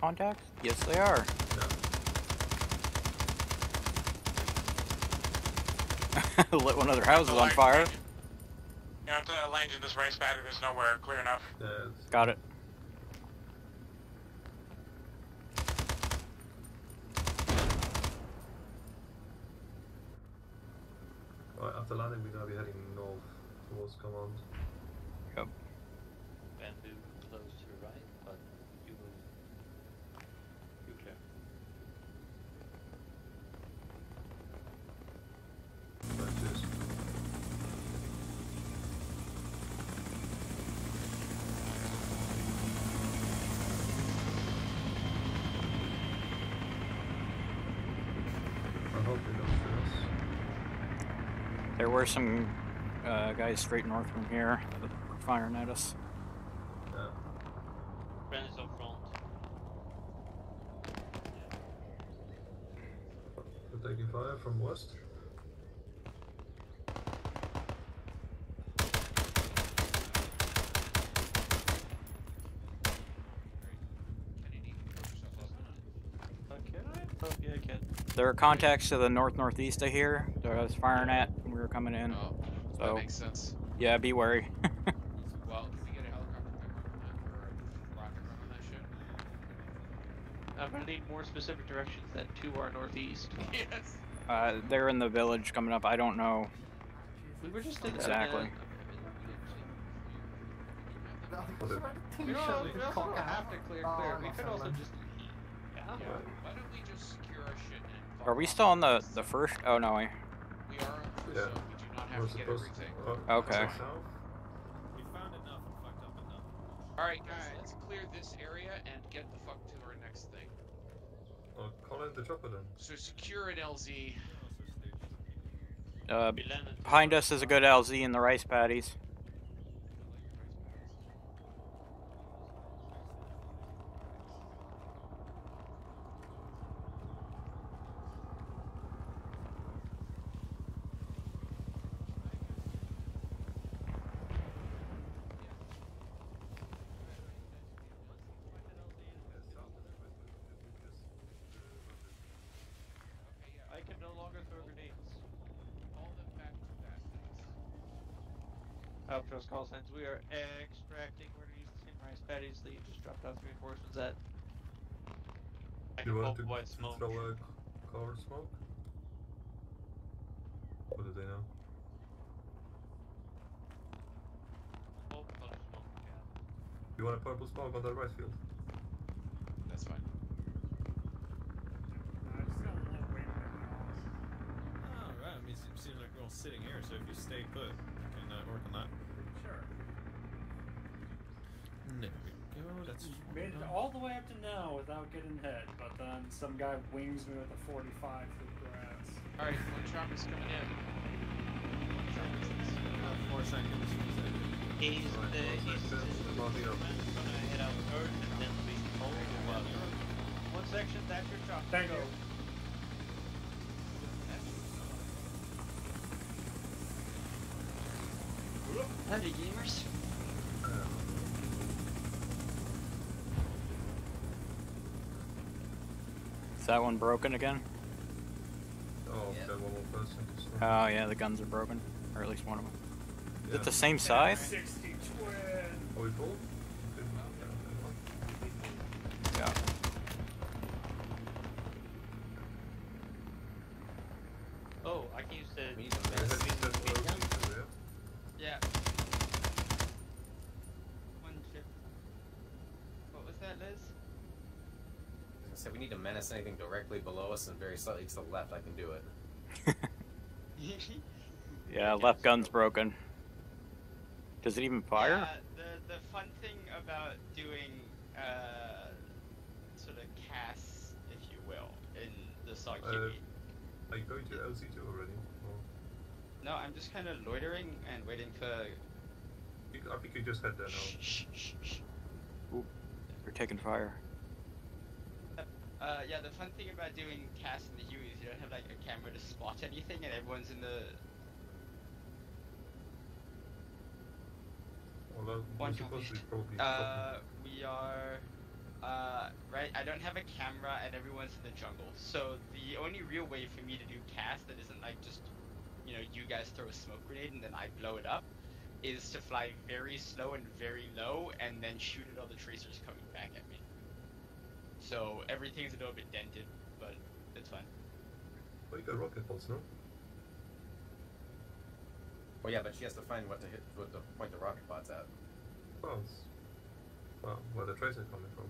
contacts? Yes, they are. Yeah. Lit one of their houses on fire. You have to land in this race battery, there's nowhere clear enough. Uh, Got it. Right, after landing we're going to be heading north towards command. Yep. And move close to the right, but you will... You're clear. There were some uh, guys straight north from here that were firing at us. Yeah. Friends up front. They're taking fire from west. There are contacts to the north-northeast of here that I was firing at when we were coming in. Oh, so, that makes sense. Yeah, be wary. Well, if we get a helicopter or a rocket on that ship. I'm gonna need more specific directions than to our northeast. Yes! Uh, they're in the village coming up, I don't know. We were just in exactly. We don't have to clear, clear. We could also just... Yeah. Why don't we just secure our shit and... Are we still on the the first? Oh no, we. We are on the first, yeah. So we do not have We're to get everything. To, uh, okay. We found enough and fucked up enough. Alright guys, let's clear this area and get the fuck to our next thing. Well, call in the chopper then. So secure an L Z. Uh, behind us is a good L Z in the rice paddies. Top Trust call signs. We are extracting. We're going to use the same rice patties that you just dropped off reinforcements at. I you want to white smoke. Throw a cover smoke? What do they know? Purple smoke, yeah. You want a purple smoke on that rice field? That's fine. Alright, I mean, it seems like we're all sitting here, so if you stay put, you can uh, work on that. Sure. There we go, that's... You made it all the way up to now without getting hit, but then some guy wings me with a forty-five through the grass. Alright, one chop is coming in. One chop is in. Four seconds. He's right, the... He's the... He's gonna hit out third and then be over. One section, that's your chop. Thank you. Howdy, gamers. Is that one broken again? Oh, yeah. That one person. Oh, yeah, the guns are broken. Or at least one of them. Yeah. Is it the same size? Are we both? Yeah. Oh, I can use the... Meat meat yeah. One chip. What was that, Liz? I said we need to menace anything directly below us and very slightly to the left. I can do it. Yeah, left gun's broken. Does it even fire? Yeah, the, the fun thing about doing uh, sort of casts, if you will, in the Sakiki. Uh, Are you going to L Z two already? Or? No, I'm just kind of loitering and waiting for... You, I think you just head there now. Shh, shh, shh. Ooh, they're taking fire. Uh, uh, yeah, the fun thing about doing Cass and the Huey is you don't have like a camera to spot anything and everyone's in the... Well, One supposed to be probably uh, we are... Uh, right, I don't have a camera and everyone's in the jungle, so the only real way for me to do cast that isn't like just, you know, you guys throw a smoke grenade and then I blow it up, is to fly very slow and very low and then shoot at all the tracers coming back at me. So everything's a little bit dented, but it's fine. Well, you got rocket bolts, no? Well, yeah, but she has to find what to hit, what to point the rocket pods at. Oh, well, where the tracer coming from?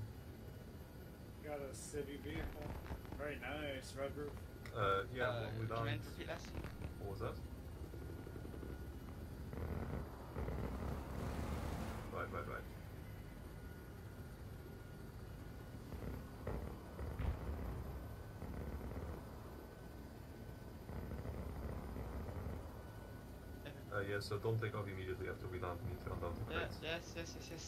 Got a city vehicle. Very nice, red roof. Uh, yeah, uh, well, we don't. What was that? Right, right, right. Uh, yeah, so don't take off immediately after we land. We need to run down to the crates. Yes, yes, yes, yes.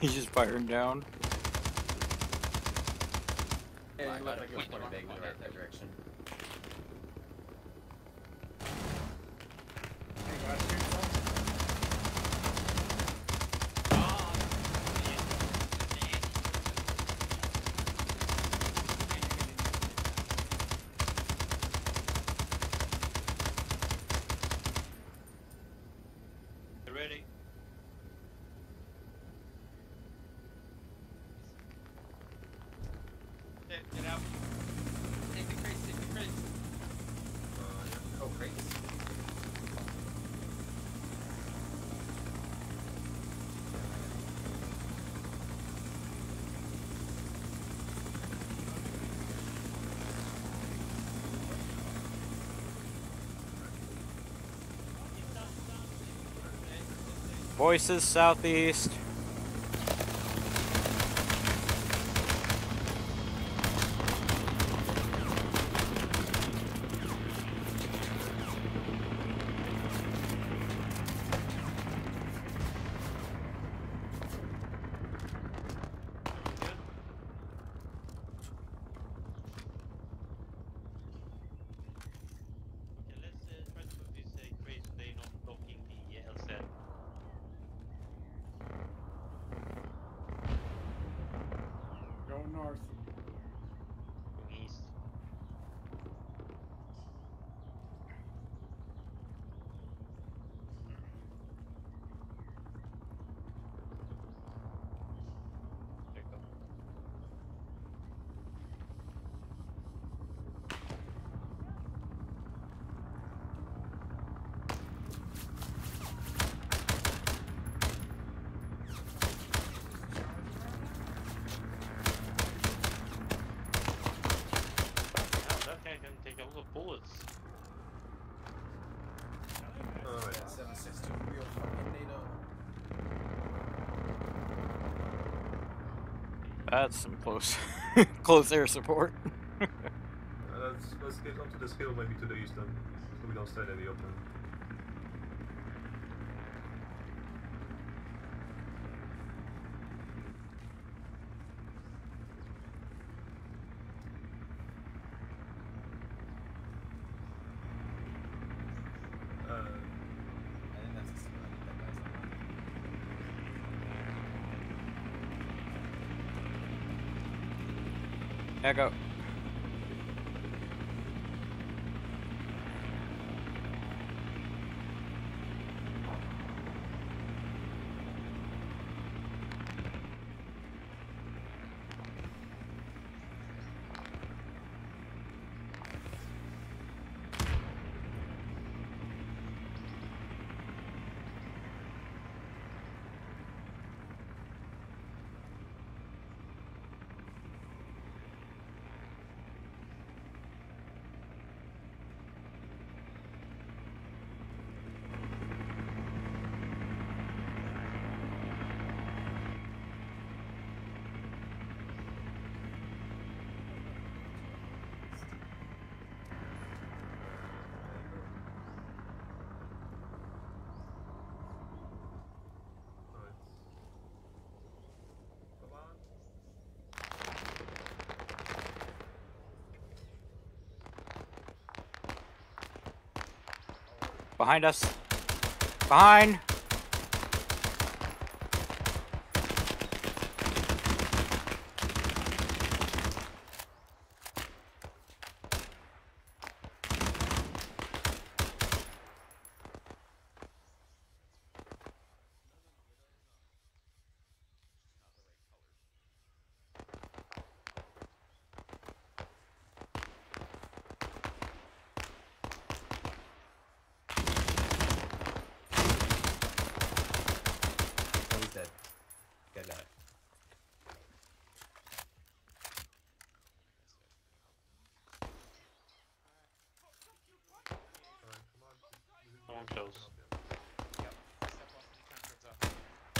He's just firing down. Hey, I got a point in that direction. Hey, guys, shoot something. Oh, you ready? Get out. Take the crates, take the crates. Uh, yeah. Oh, crates. Voices southeast. north. East. That's some close, close air support. uh, let's, let's get onto this hill, maybe to the east, then, so we don't stand in the open. Echo. Behind us. Behind.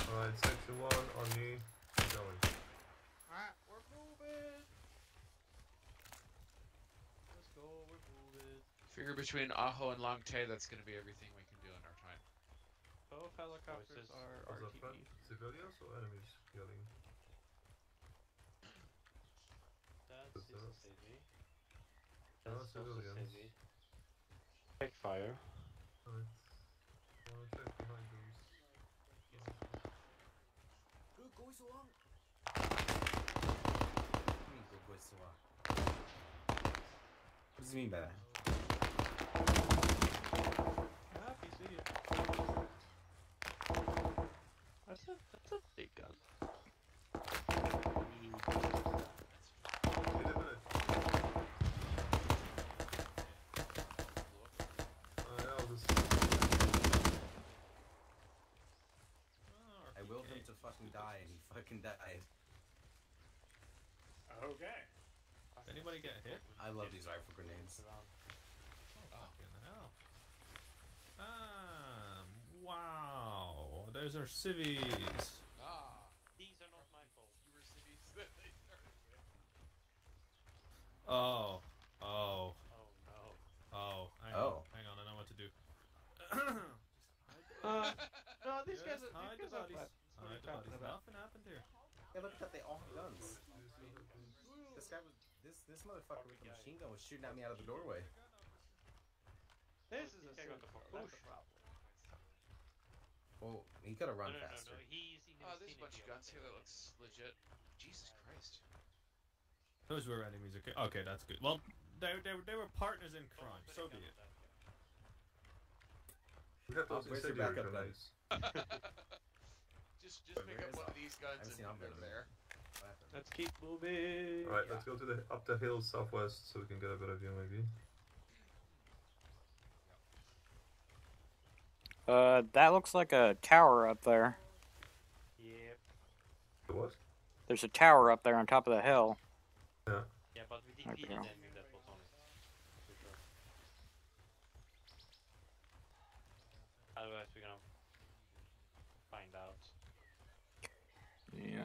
Alright, section one on me. Keep going. Alright, we're moving. Let's go, we're moving. Figure between Aho and Long Tay, that's gonna be everything we can do in our time. Both helicopters are R T B. Civilians or enemies killing? That's the C V. That's the C V. Take fire. Alright. I'll check behind those. What does he mean by that? That's a, that's a big gun. I willed him to fucking die and he fucking died. Okay. Anybody get hit? I love these rifle grenades. Oh, fucking hell. Ah, wow. Those are civvies. Ah, these are not my fault. You were civvies that they started with. Oh. Oh. Oh, no. Oh. Hang oh. on. Hang on, I know what to do. uh, no, these Just guys are... Hide these guys the bodies. Are hide the bodies. Nothing happened here. Yeah, look at that. They all have guns. This guy was, this, this motherfucker with the machine gun was shooting at me out of the doorway. This is a super problem. Well, he could have run no, no, faster. No, no, no. He's, he oh, there's a bunch of guns here that looks legit. Jesus Christ. Those were enemies. Okay, okay, that's good. Well, they they they were partners in crime. So be it. We got those incendiary grenades. Just just pick up one of these guns and move over there. Let's keep moving. All right, let's go to the up the hill southwest so we can get a better view maybe. Uh, that looks like a tower up there. Yep. What? There's a tower up there on top of the hill. Yeah. Yeah, but we didn't need an enemy that was on it. Sure. Otherwise, we're gonna find out. Yeah.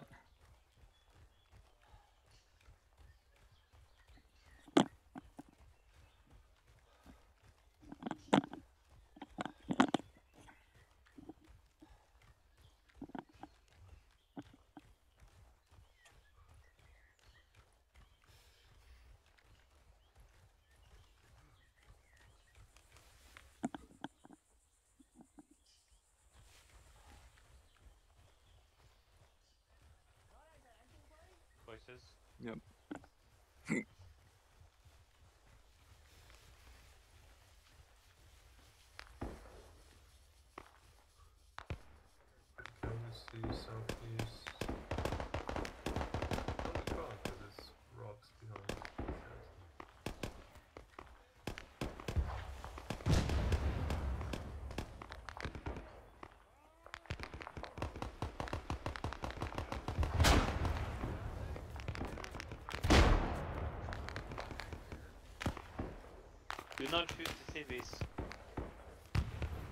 Yep. Can we see southeast? Do not shoot the cities.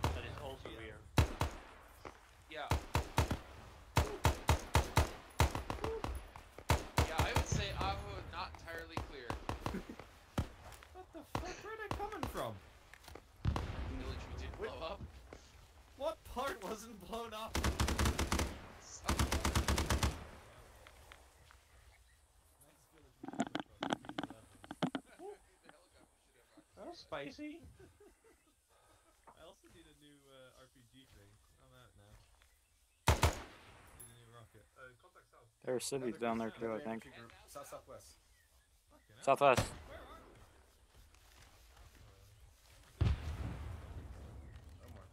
That is also yeah. weird. Yeah. Yeah, I would say Avo not entirely clear. What the fuck? Where are they coming from? The village we did blow up. What part wasn't blown up? Spicy. I also need a new uh, R P G thing. I'm out now. Need a new rocket. Uh, contact south. There are cities contact down there too, I think. South southwest. Southwest. Where are we? No more.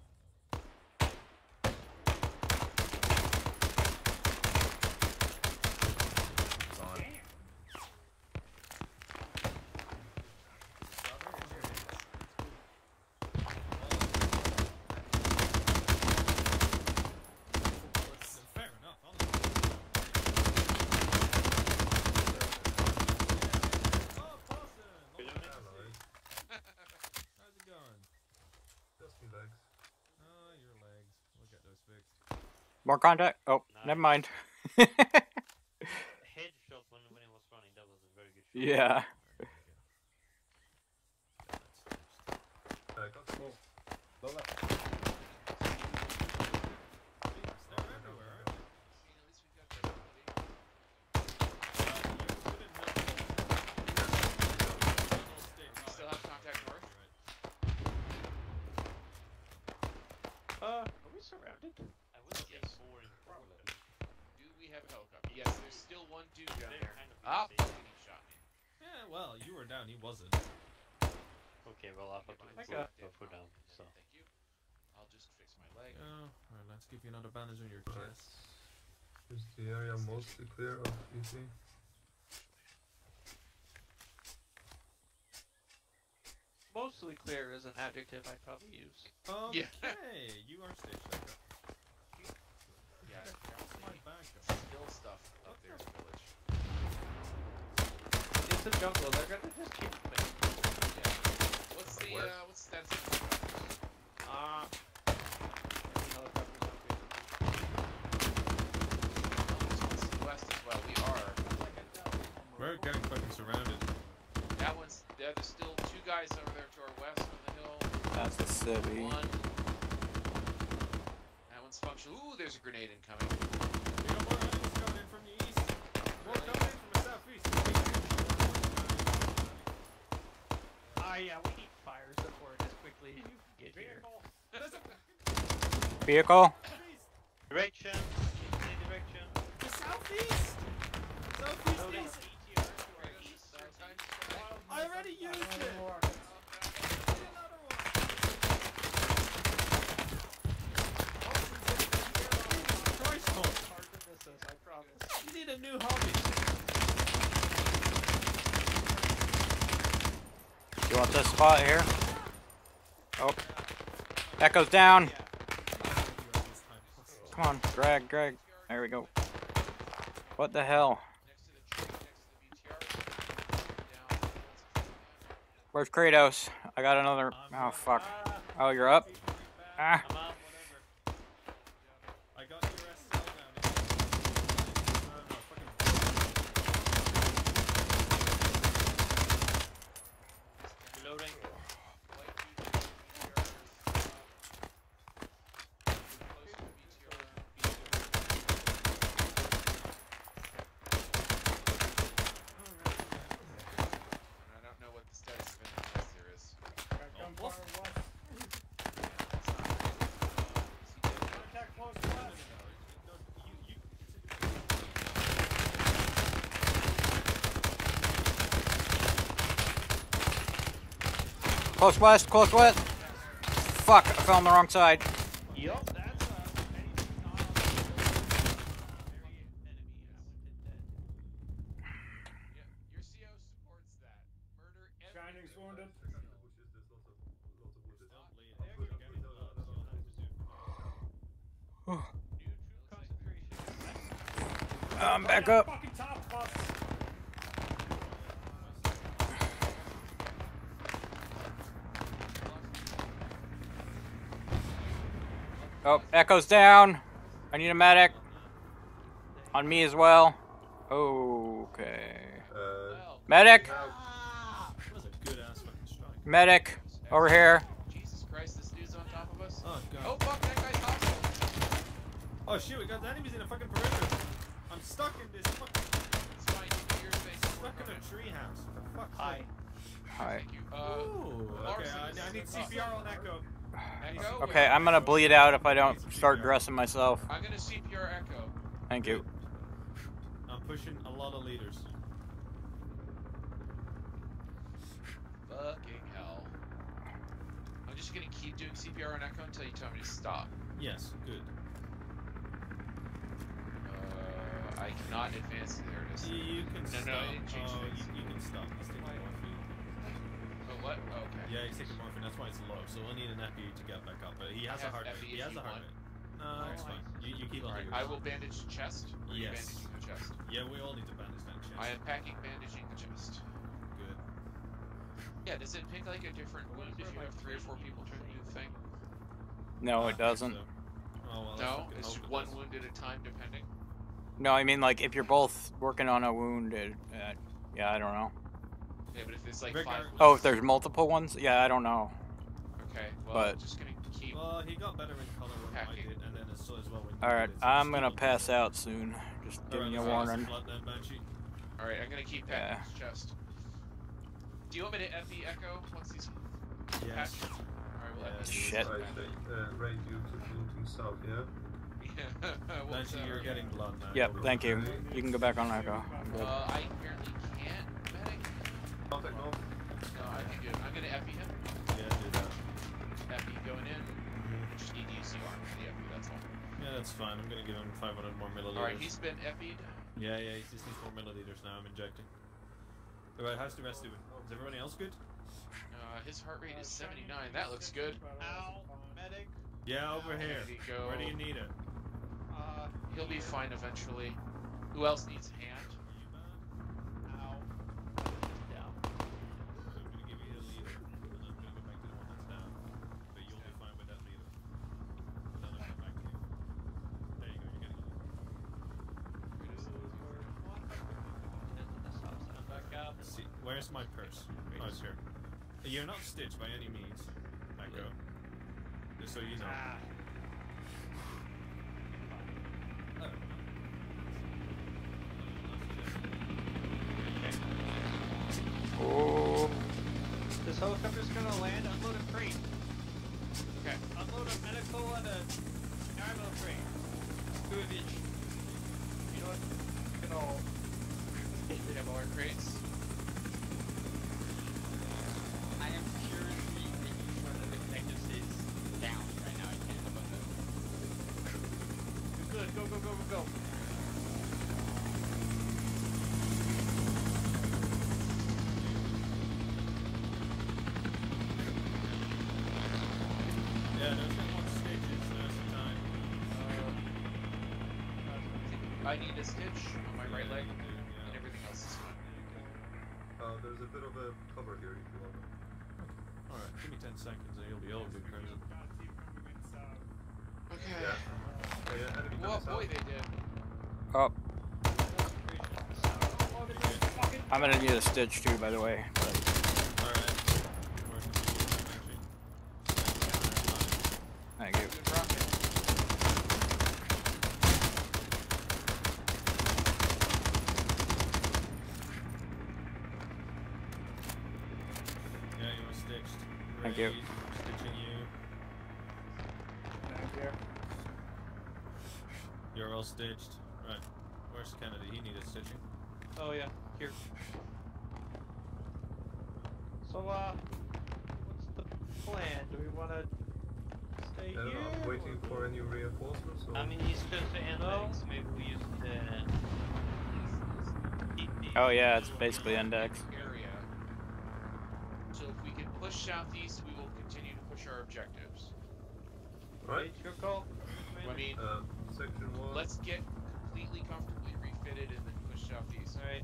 It's on. Damn. More contact? Oh, nice. Never mind. Headshot when, when it was running, that was a very good shot. Yeah. Still have contact north. Uh, are we surrounded? Yes. Do we have a helicopter? Yes, there's still one dude down there. Ah, he shot me. Yeah, well, you were down, he wasn't. Okay, well, I'll put my foot down. So. Thank you. I'll just fix my leg. Oh, alright, let's give you another bandage on your chest. Is the area mostly clear of E C? Mostly clear is an adjective I probably use. Okay, you are stationed. Yeah, still stuff up there in the village. It's a jungle, they're gonna just keep playing. Yeah. What's the, uh, what's the status of the helicopters? Ah. Helicopters up here. West as well, we are. We're getting fucking surrounded. That one's, there's still two guys over there to our west on the hill. That's the city. One. Function. Ooh, there's a grenade incoming. We got more enemies coming in from the east. More coming in from the southeast. Ah, yeah, we need fire support as quickly as you can get here. Vehicle. Direction. Direction. The southeast. Southeast. Southeast. I already used it! Get another one! Christ, hard to miss us, I promise. You need a new hobby. You want this spot here? Oh. Echo's down! Come on, drag, drag. There we go. What the hell? Where's Kratos? I got another. Oh fuck. Oh, you're up? Ah. Close west, close west. Fuck, I fell on the wrong side. Yup. I'm back up. Oh, Echo's down. I need a medic. On me as well. Okay. Uh, medic! That was a good ass fucking strike. Medic! Over here. Jesus Christ, this dude's on top of us. Oh, God. Oh, fuck, that guy's hostile. Oh, shit, we got the enemies in a fucking perimeter. I'm stuck in this fucking. It's fine, you your face. I'm stuck in a treehouse. What the fuck? Hi. Hi. Thank you. Uh, Ooh, okay, uh, I need C P R on Echo. Echo? Okay, I'm gonna bleed out if I don't start dressing myself. I'm gonna C P R Echo. Thank you. I'm pushing a lot of leaders. Fucking hell. I'm just gonna keep doing C P R on Echo until you tell me to stop. Yes, good. Uh, I cannot advance. There it is. You, you can no, stop. No, no, I didn't change uh, you, you can stop. Let's take my one. What? Oh, okay. Yeah, he's taking morphine. That's why it's low. So we'll need an F B to get back up. But he has a heart rate. He has a heart rate. No, it's fine. You, you keep on. Right. I will bandage chest. Or yes. You bandage the chest. Yeah, we all need to bandage that chest. I am packing bandaging the chest. Good. Yeah, does it pick like a different wound if you have three or four people trying to do the thing? No, it doesn't. So. Oh, well, no, it's one wound at a time, depending. No, I mean like if you're both working on a wound, it, uh, yeah, I don't know. Yeah, but if it's like five oh, if there's multiple ones? Yeah, I don't know. Okay, well, but I'm just gonna keep. Well, he got better in color when I did, and then as well when alright, I'm gonna pass out soon. Just give me a warning. Alright, I'm gonna keep packing his chest. Do you want me to F the Echo once he's yes. Patched? Alright, we'll F the shit. Ray, you to himself, yeah? Yeah. Banshee, you're getting blood now. Yep, thank you. You can go back on Echo. Uh, I apparently can't. No, I can do it. I'm gonna F E him. Yeah, do that. F E going in. I just need to use the arm for the F E, that's all. Yeah, that's fine. I'm gonna give him five hundred more milliliters. Alright, he's been F E'd. Yeah, yeah, he just needs four milliliters now. I'm injecting. Alright, how's the rest doing? Is everybody else good? Uh, his heart rate is seventy-nine. That looks good. Ow, medic. Yeah, over here. Where do you need it? Uh, he'll be fine eventually. Who else needs a hand? Where's my purse? Oh, it's here. You're not stitched by any means, Echo. Just so you know. Ah. Oh. Okay. Oh. This helicopter's gonna land, unload a crate. Okay. Unload a medical and a normal crate. Two of each. You know what? We can all. We have all our crates. go, go, go, go, go. Yeah, those are one stitches, there's the time. Uh, I need a stitch on my right leg, yeah. And everything else is fine. Uh, there's a bit of a cover here if you want it. Alright, give me ten seconds and you'll be all good, Crimson. Okay. Yeah. Uh, yeah, well, boy, they did. Oh. I'm gonna need a stitch too, by the way. Alright. Thank you. Yeah, you were stitched. Thank you. Stitching you. Thank you. You're all stitched. Right. Where's Kennedy? He needed stitching. Oh yeah, here. So uh, what's the plan? Do we want to stay here? I don't know, I'm waiting or... for any reinforcements. Or... I mean, he's supposed to end legs. So maybe we use the. Oh yeah, it's basically index. So if we can push southeast, we will continue to push our objectives. Right. Your call. I mean, uh, section one. Let's get completely comfortably refitted and then push southeast. All right.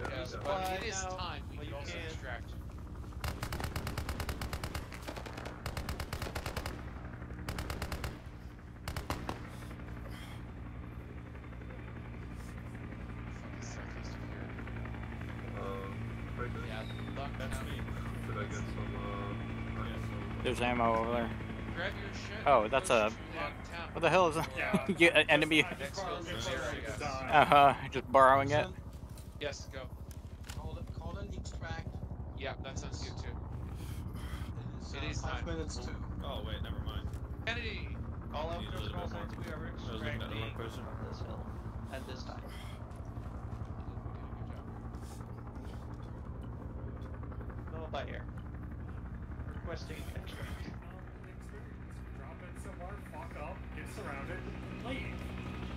Yeah, yeah. Well, it is now. Time. We well, can also can. distract. There's ammo over there. Grab your shit. Oh, that's a... What the hell is that? Yeah. Yeah, an enemy... Uh-huh, just borrowing it? Yes, go. Call it, call it extract. Yeah, that sounds good too. It is time. Minutes too. Oh, wait, never mind. Kennedy! All out for small points, we are extracting from this hill at this time. Go by air. Requesting extract. Drop it somewhere, fuck up, get surrounded, leave.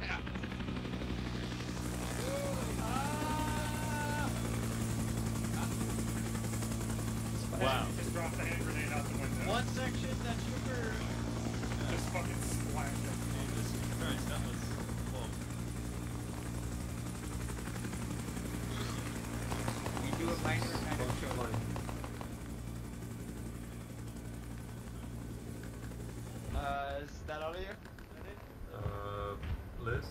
Yeah. Ah. Wow. Just drop the hand grenade out the window. One section, that's your bird. Yeah. Just fucking splash it. Jesus Christ, that was close. You do a minor kind of show like. Is that out of here? Uh, Liz? Liz,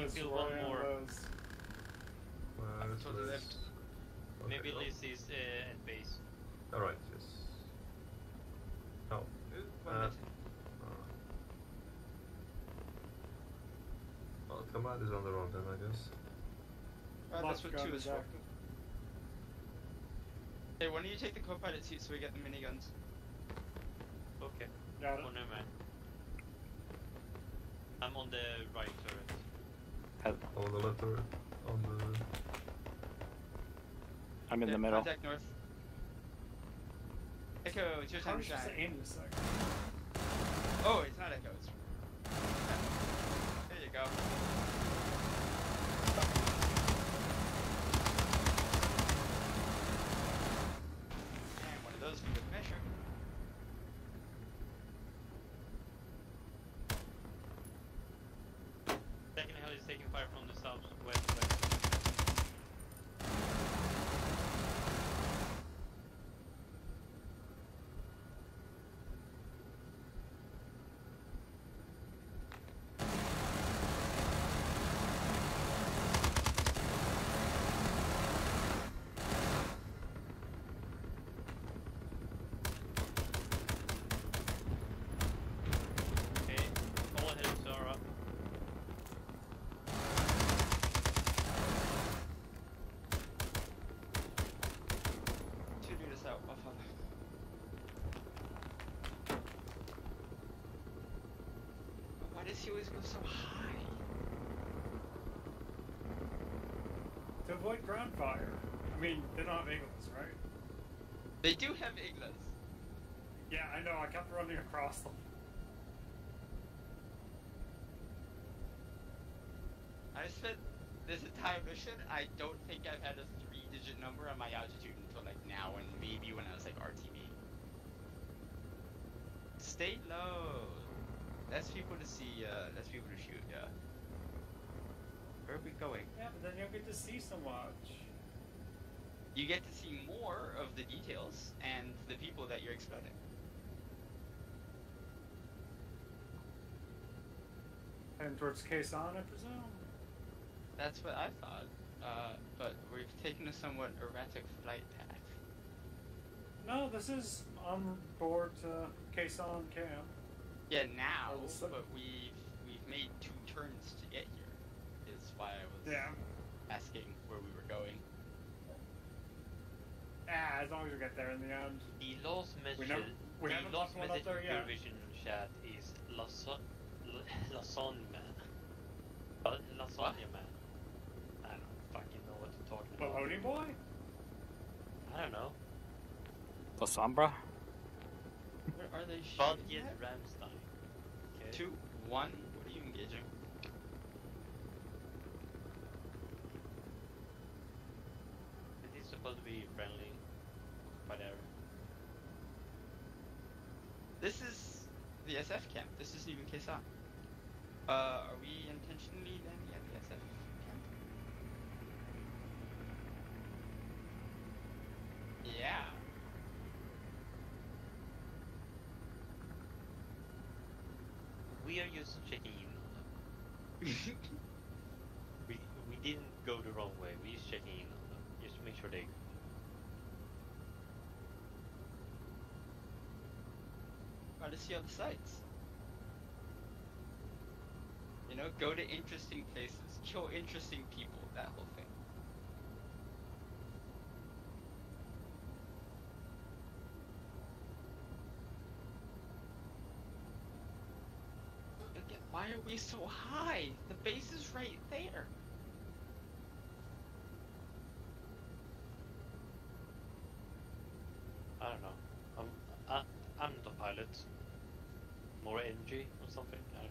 you feel one more. Where is to the left. Okay, maybe Liz oh. is uh, at base. Alright, yes. Oh. Uh, uh, well, command is on the wrong then, I guess. Alright, that's what two is for. Hey, why don't you take the co-pilot seat so we get the miniguns? Okay. Got it. Oh, no, man. I'm on the right turret. Help. On the left turret. On the... I'm in yeah, the middle. Contact north. Echo, it's your time to shine. Oh, it's not Echo. It's... There you go. Damn, one of those for good measure. Taking fire from the southwest. He always goes so high. To avoid ground fire. I mean, they don't have eaglets, right? They do have eaglets. Yeah, I know, I kept running across them. I spent this entire mission, I don't think I've had a three-digit number on my altitude until like now, and maybe when I was like R T B. Stay low. Less people to see, uh, less people to shoot, yeah. Where are we going? Yeah, but then you'll get to see so much. You get to see more of the details and the people that you're exploding. And towards Khe Sanh, I presume? That's what I thought, uh, but we've taken a somewhat erratic flight path. No, this is on board uh, Khe Sanh camp. Yeah, now, also. But we've, we've made two turns to get here, is why I was yeah. asking where we were going. Ah, as long as we get there in the end. The last mission, we never, we the last message there, yeah. Provision chat is Lhasa. Lasagna man. Lasagna man. I don't fucking know what to talk about. Bologna boy? I don't know. La Sombra? Where are they shooting? Budget Ramstein. Okay. Two, one, what are you engaging? It is supposed to be friendly. Whatever. This is the S F camp. This isn't even Khe Sanh. Uh, are we intentionally landing at the S F camp? Yeah. We are just checking in. we we didn't go the wrong way. We're just checking in on them. Just to make sure they. Try to see other sites. You know, go to interesting places, kill interesting people, that whole thing. Again, why are we so high? The base is right there. I don't know. I'm, I, I'm the pilot. More energy or something? I don't know.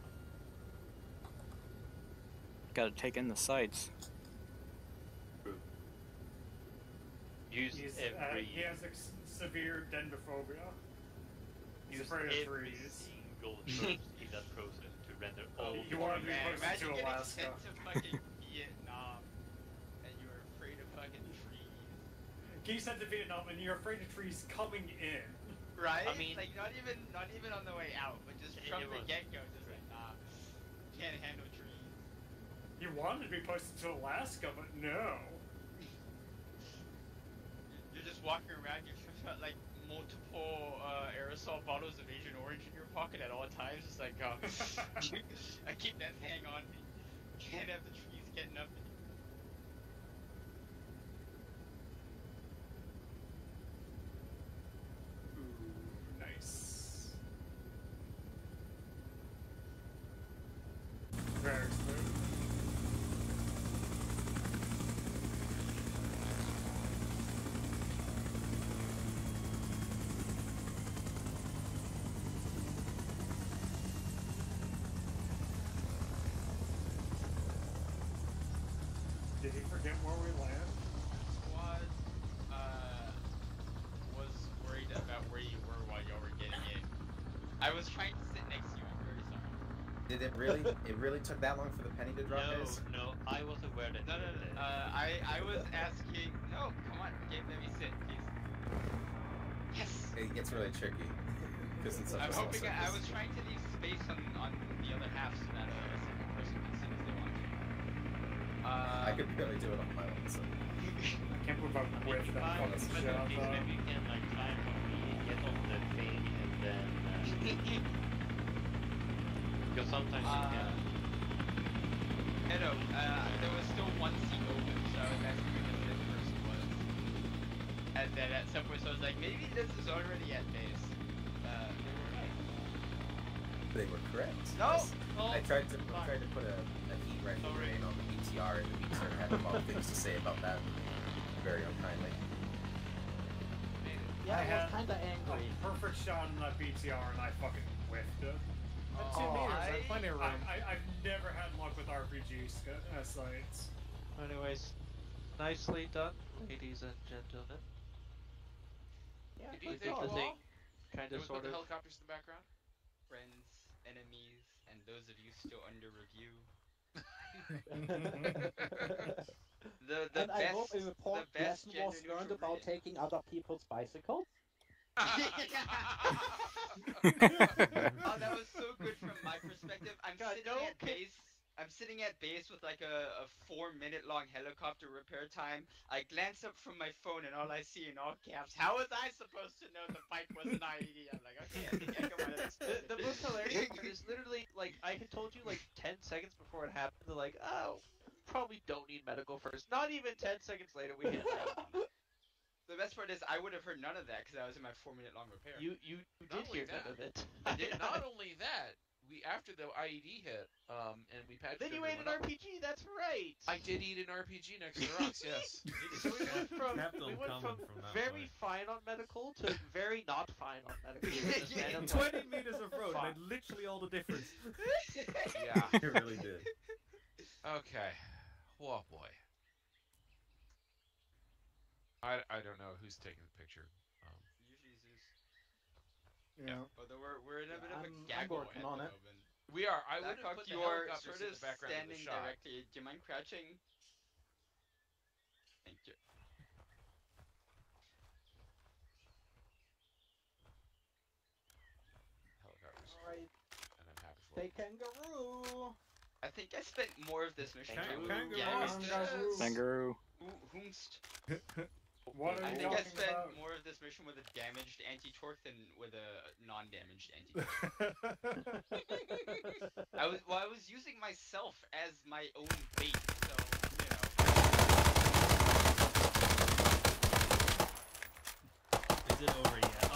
Gotta take in the sights. Use He's, every. Uh, he has a severe dendrophobia. He's Use afraid every of single person in that process to render all. You want to be close to Alaska? Imagine getting sent to fucking Vietnam, and you're afraid of fucking trees. Getting sent to Vietnam, and you're afraid of trees coming in. Right? I mean, like not even not even on the way out, but just from the get go, just like nah, can't handle trees. You wanted to be posted to Alaska, but no. You're just walking around, you've got like multiple uh, aerosol bottles of Agent Orange in your pocket at all times. It's like, uh, I keep that thing on me. Can't have the trees getting up in you. Ooh, nice. Very smooth. Forget where we land. Squad uh, was worried about where you were while y'all were getting in. I was trying to sit next to you. I'm very sorry. Did it really? It really took that long for the penny to drop? No, his? no. I was aware that. No, no, no. no. Uh, I I was asking. No, come on, okay, let me sit, please. Yes. It gets really tricky because it's. I'm hoping I, I was trying to leave space on on the other half so that a single person can sit if they want to. Uh, I could barely do it on my own, so... I can't move up with that. I mean, if maybe you can, like, climb on me, get on the thing, and then... Uh, because sometimes uh, you can... Hello, uh, there was still one seat open, so I was asking where the fifth person was. And then at some point, so I was like, maybe this is already at base. Uh, they were right. They were correct. No! Yes. Oh, I tried to I tried to put a, a heat right rain on the B T R, and the B T R had a lot of things to say about that, very unkindly. Yeah, I, I had kind of angry. Perfect shot on that B T R, and I fucking whiffed it. At oh, two meters, I, I have plenty of room. I, I, I've never had luck with R P Gs R P G uh, sites. Anyways, nicely done, ladies and gentlemen. Yeah, do you think the thing kind of sort of helicopters in the background? Friends, enemies, and those of you still under review. the the and best, I hope a report the best lesson was learned about reading. Taking other people's bicycles. Oh, that was so good from my perspective. I'm God, sitting no. at base. I'm sitting at base with like a, a four-minute-long helicopter repair time. I glance up from my phone and all I see in all caps. How was I supposed to know the bike was an I E D? I'm like, okay, I think I can this. The, the most hilarious part is literally like I had told you like ten seconds before it happened. They're like, oh, probably don't need medical first. Not even ten seconds later, we hit that. The best part is I would have heard none of that because I was in my four-minute-long repair. You you did hear that. none of it. I did. Not only that, we after the I E D hit, um, and we patched. Then you ate an up. R P G. That's right. I did eat an R P G next to rocks. Yes. So we went from, we went from, from very point. fine on medical to very not fine on medical. yeah, Twenty like, meters of road fine. made literally all the difference. Yeah, it really did. Okay. Whoa, boy. I, I don't know who's taking the picture. Um, Usually Zeus. Yeah. yeah. Although we're we're in a bit yeah, of a gaggle at the moment. We are. I would put the helicopters sort of in the background standing of the shot. Directly. Do you mind crouching? Thank you. Helicopters. All right. And I'm happy for it. Say kangaroo. I think I spent more of this mission. Kangaroo. Kangaroo. Yeah, kangaroo. Hoomst. What I think I spent about? more of this mission with a damaged anti-torque than with a non-damaged anti-torque. I was well, I was using myself as my own bait, so you know. Is it over yet?